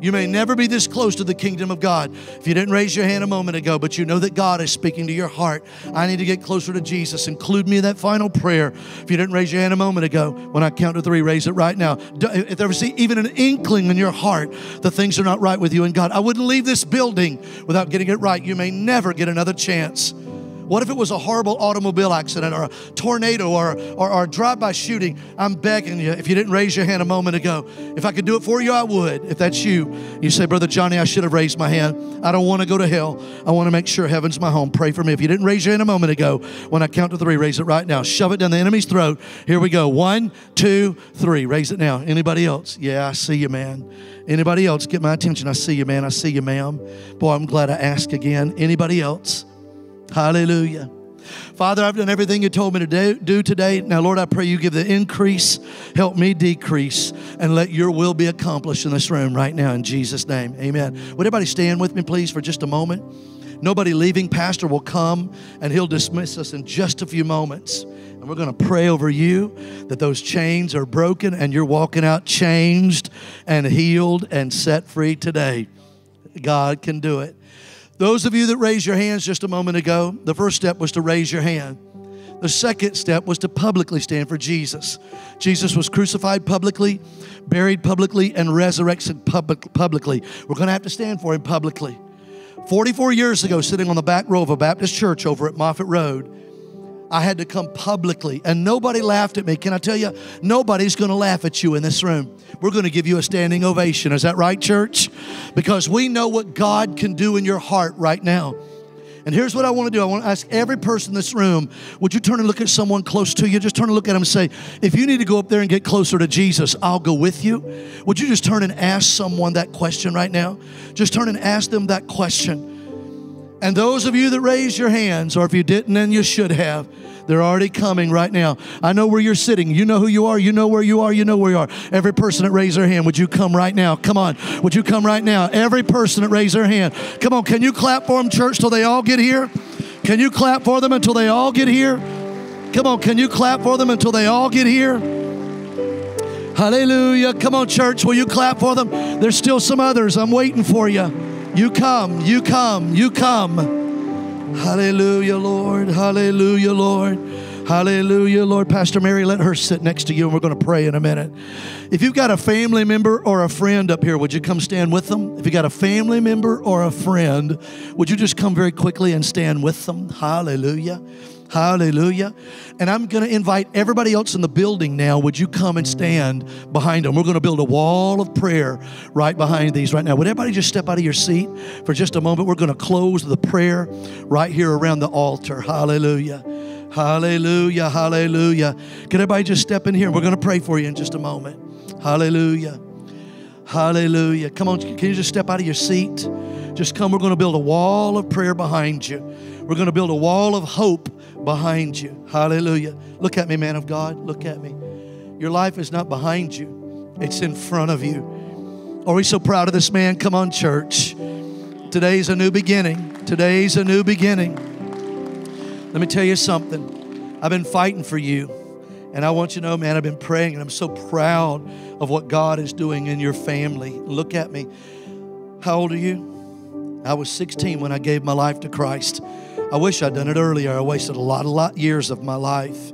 You may never be this close to the kingdom of God. If you didn't raise your hand a moment ago, but you know that God is speaking to your heart, I need to get closer to Jesus. Include me in that final prayer. If you didn't raise your hand a moment ago, when I count to three, raise it right now. If there was even an inkling in your heart that things are not right with you and God, I wouldn't leave this building without getting it right. You may never get another chance. What if it was a horrible automobile accident or a tornado or, or, or a drive-by shooting? I'm begging you, if you didn't raise your hand a moment ago, if I could do it for you, I would. If that's you, you say, Brother Johnny, I should have raised my hand. I don't want to go to hell. I want to make sure heaven's my home. Pray for me. If you didn't raise your hand a moment ago, when I count to three, raise it right now. Shove it down the enemy's throat. Here we go. One, two, three. Raise it now. Anybody else? Yeah, I see you, man. Anybody else? Get my attention. I see you, man. I see you, ma'am. Boy, I'm glad I asked again. Anybody else? Hallelujah. Father, I've done everything you told me to do, do today. Now, Lord, I pray you give the increase, help me decrease, and let your will be accomplished in this room right now in Jesus' name. Amen. Would everybody stand with me, please, for just a moment? Nobody leaving. Pastor will come, and he'll dismiss us in just a few moments. And we're going to pray over you that those chains are broken, and you're walking out changed and healed and set free today. God can do it. Those of you that raised your hands just a moment ago, the first step was to raise your hand. The second step was to publicly stand for Jesus. Jesus was crucified publicly, buried publicly, and resurrected public, publicly. We're going to have to stand for him publicly. forty-four years ago, sitting on the back row of a Baptist church over at Moffitt Road, I had to come publicly, and nobody laughed at me. Can I tell you, nobody's going to laugh at you in this room. We're going to give you a standing ovation. Is that right, church? Because we know what God can do in your heart right now. And here's what I want to do. I want to ask every person in this room, would you turn and look at someone close to you? Just turn and look at them and say, if you need to go up there and get closer to Jesus, I'll go with you. Would you just turn and ask someone that question right now? Just turn and ask them that question. And those of you that raised your hands, or if you didn't and you should have, they're already coming right now. I know where you're sitting. You know who you are. You know where you are. You know where you are. Every person that raised their hand, would you come right now? Come on. Would you come right now? Every person that raised their hand. Come on. Can you clap for them, church, till they all get here? Can you clap for them until they all get here? Come on. Can you clap for them until they all get here? Hallelujah. Come on, church. Will you clap for them? There's still some others. I'm waiting for you. You come, you come, you come. Hallelujah, Lord. Hallelujah, Lord. Hallelujah, Lord. Pastor Mary, let her sit next to you, and we're going to pray in a minute. If you've got a family member or a friend up here, would you come stand with them? If you've got a family member or a friend, would you just come very quickly and stand with them? Hallelujah. Hallelujah. And I'm going to invite everybody else in the building now. Would you come and stand behind them? We're going to build a wall of prayer right behind these right now. Would everybody just step out of your seat for just a moment? We're going to close the prayer right here around the altar. Hallelujah. Hallelujah. Hallelujah. Can everybody just step in here? We're going to pray for you in just a moment. Hallelujah. Hallelujah. Come on. Can you just step out of your seat? Just come. We're going to build a wall of prayer behind you. We're going to build a wall of hope behind you. Hallelujah. Look at me, man of God. Look at me. Your life is not behind you. It's in front of you. Are we so proud of this man? Come on, church. Today's a new beginning. Today's a new beginning. Let me tell you something. I've been fighting for you. And I want you to know, man, I've been praying, and I'm so proud of what God is doing in your family. Look at me. How old are you? I was sixteen when I gave my life to Christ. I wish I'd done it earlier. I wasted a lot, a lot years of my life.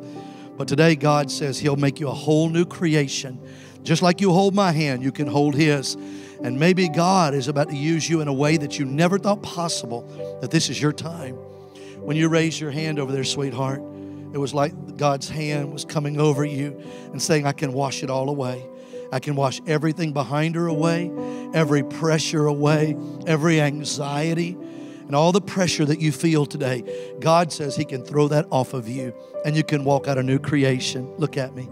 But today God says he'll make you a whole new creation. Just like you hold my hand, you can hold his. And maybe God is about to use you in a way that you never thought possible, that this is your time. When you raise your hand over there, sweetheart, it was like God's hand was coming over you and saying, I can wash it all away. I can wash everything behind her away, every pressure away, every anxiety, and all the pressure that you feel today. God says he can throw that off of you, and you can walk out a new creation. Look at me.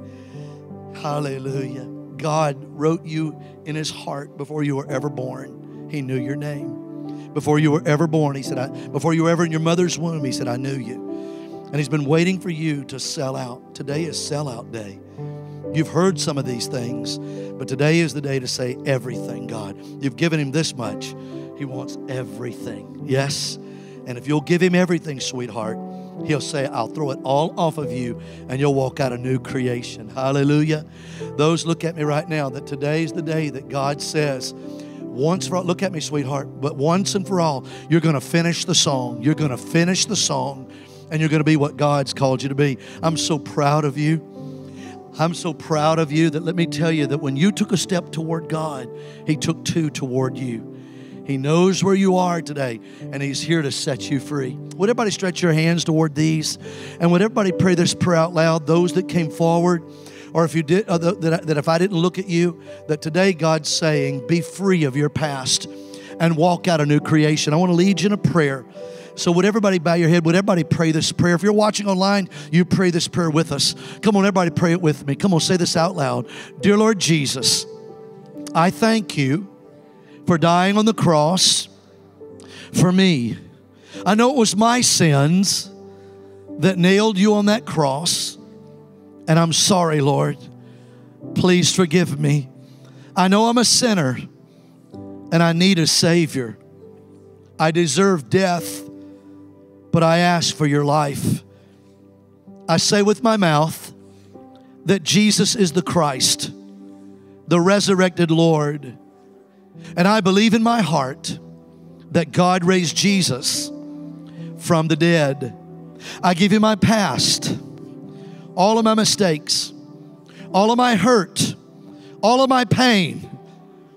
Hallelujah. God wrote you in his heart before you were ever born. He knew your name. Before you were ever born, he said, I, before you were ever in your mother's womb, he said, I knew you. And he's been waiting for you to sell out. Today is sellout day. You've heard some of these things, but today is the day to say everything, God. You've given him this much. He wants everything. Yes. And if you'll give him everything, sweetheart, He'll say, I'll throw it all off of you, and you'll walk out a new creation. Hallelujah. Those, look at me right now, that today's the day that God says, once for all, look at me, sweetheart, but once and for all, you're going to finish the song. You're going to finish the song, and you're going to be what God's called you to be. I'm so proud of you. I'm so proud of you that let me tell you that when you took a step toward God, He took two toward you. He knows where you are today, and He's here to set you free. Would everybody stretch your hands toward these? And would everybody pray this prayer out loud? Those that came forward, or if you did, or that, that if I didn't look at you, that today God's saying, be free of your past and walk out a new creation. I want to lead you in a prayer. So would everybody bow your head? Would everybody pray this prayer? If you're watching online, you pray this prayer with us. Come on, everybody, pray it with me. Come on, say this out loud. Dear Lord Jesus, I thank you for dying on the cross for me. I know it was my sins that nailed you on that cross, and I'm sorry, Lord. Please forgive me. I know I'm a sinner, and I need a Savior. I deserve death, but I ask for your life. I say with my mouth that Jesus is the Christ, the resurrected Lord. And I believe in my heart that God raised Jesus from the dead. I give you my past, all of my mistakes, all of my hurt, all of my pain,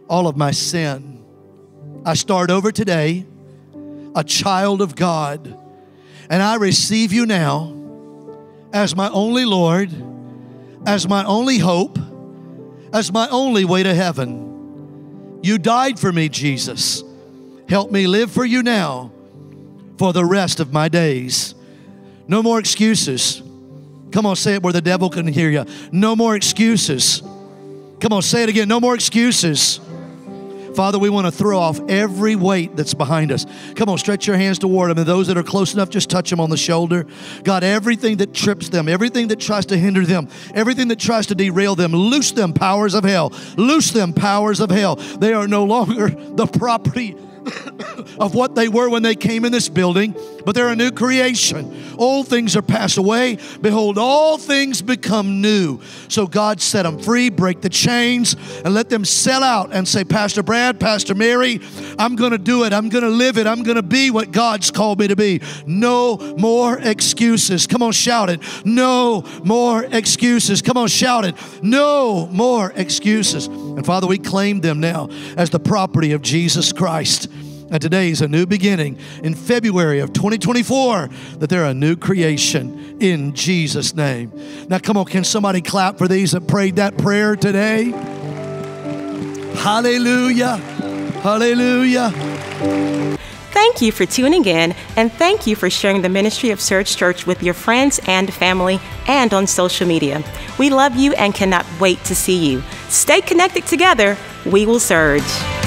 all of my sin. I start over today, a child of God. And I receive you now as my only Lord, as my only hope, as my only way to heaven. You died for me, Jesus. Help me live for you now for the rest of my days. No more excuses. Come on, say it where the devil can hear you. No more excuses. Come on, say it again. No more excuses. Father, we want to throw off every weight that's behind us. Come on, stretch your hands toward them. And those that are close enough, just touch them on the shoulder. God, everything that trips them, everything that tries to hinder them, everything that tries to derail them, loose them, powers of hell. Loose them, powers of hell. They are no longer the property of what they were when they came in this building, but they're a new creation. Old things are passed away. Behold, all things become new. So God, set them free, break the chains, and let them sell out and say, Pastor Brad, Pastor Mary, I'm going to do it. I'm going to live it. I'm going to be what God's called me to be. No more excuses. Come on, shout it. No more excuses. Come on, shout it. No more excuses. And Father, we claim them now as the property of Jesus Christ. And today is a new beginning in February of twenty twenty-four, that they're a new creation in Jesus' name. Now, come on, can somebody clap for these that prayed that prayer today? Hallelujah. Hallelujah. Thank you for tuning in, and thank you for sharing the ministry of Surge Church with your friends and family and on social media. We love you and cannot wait to see you. Stay connected together. We will Surge.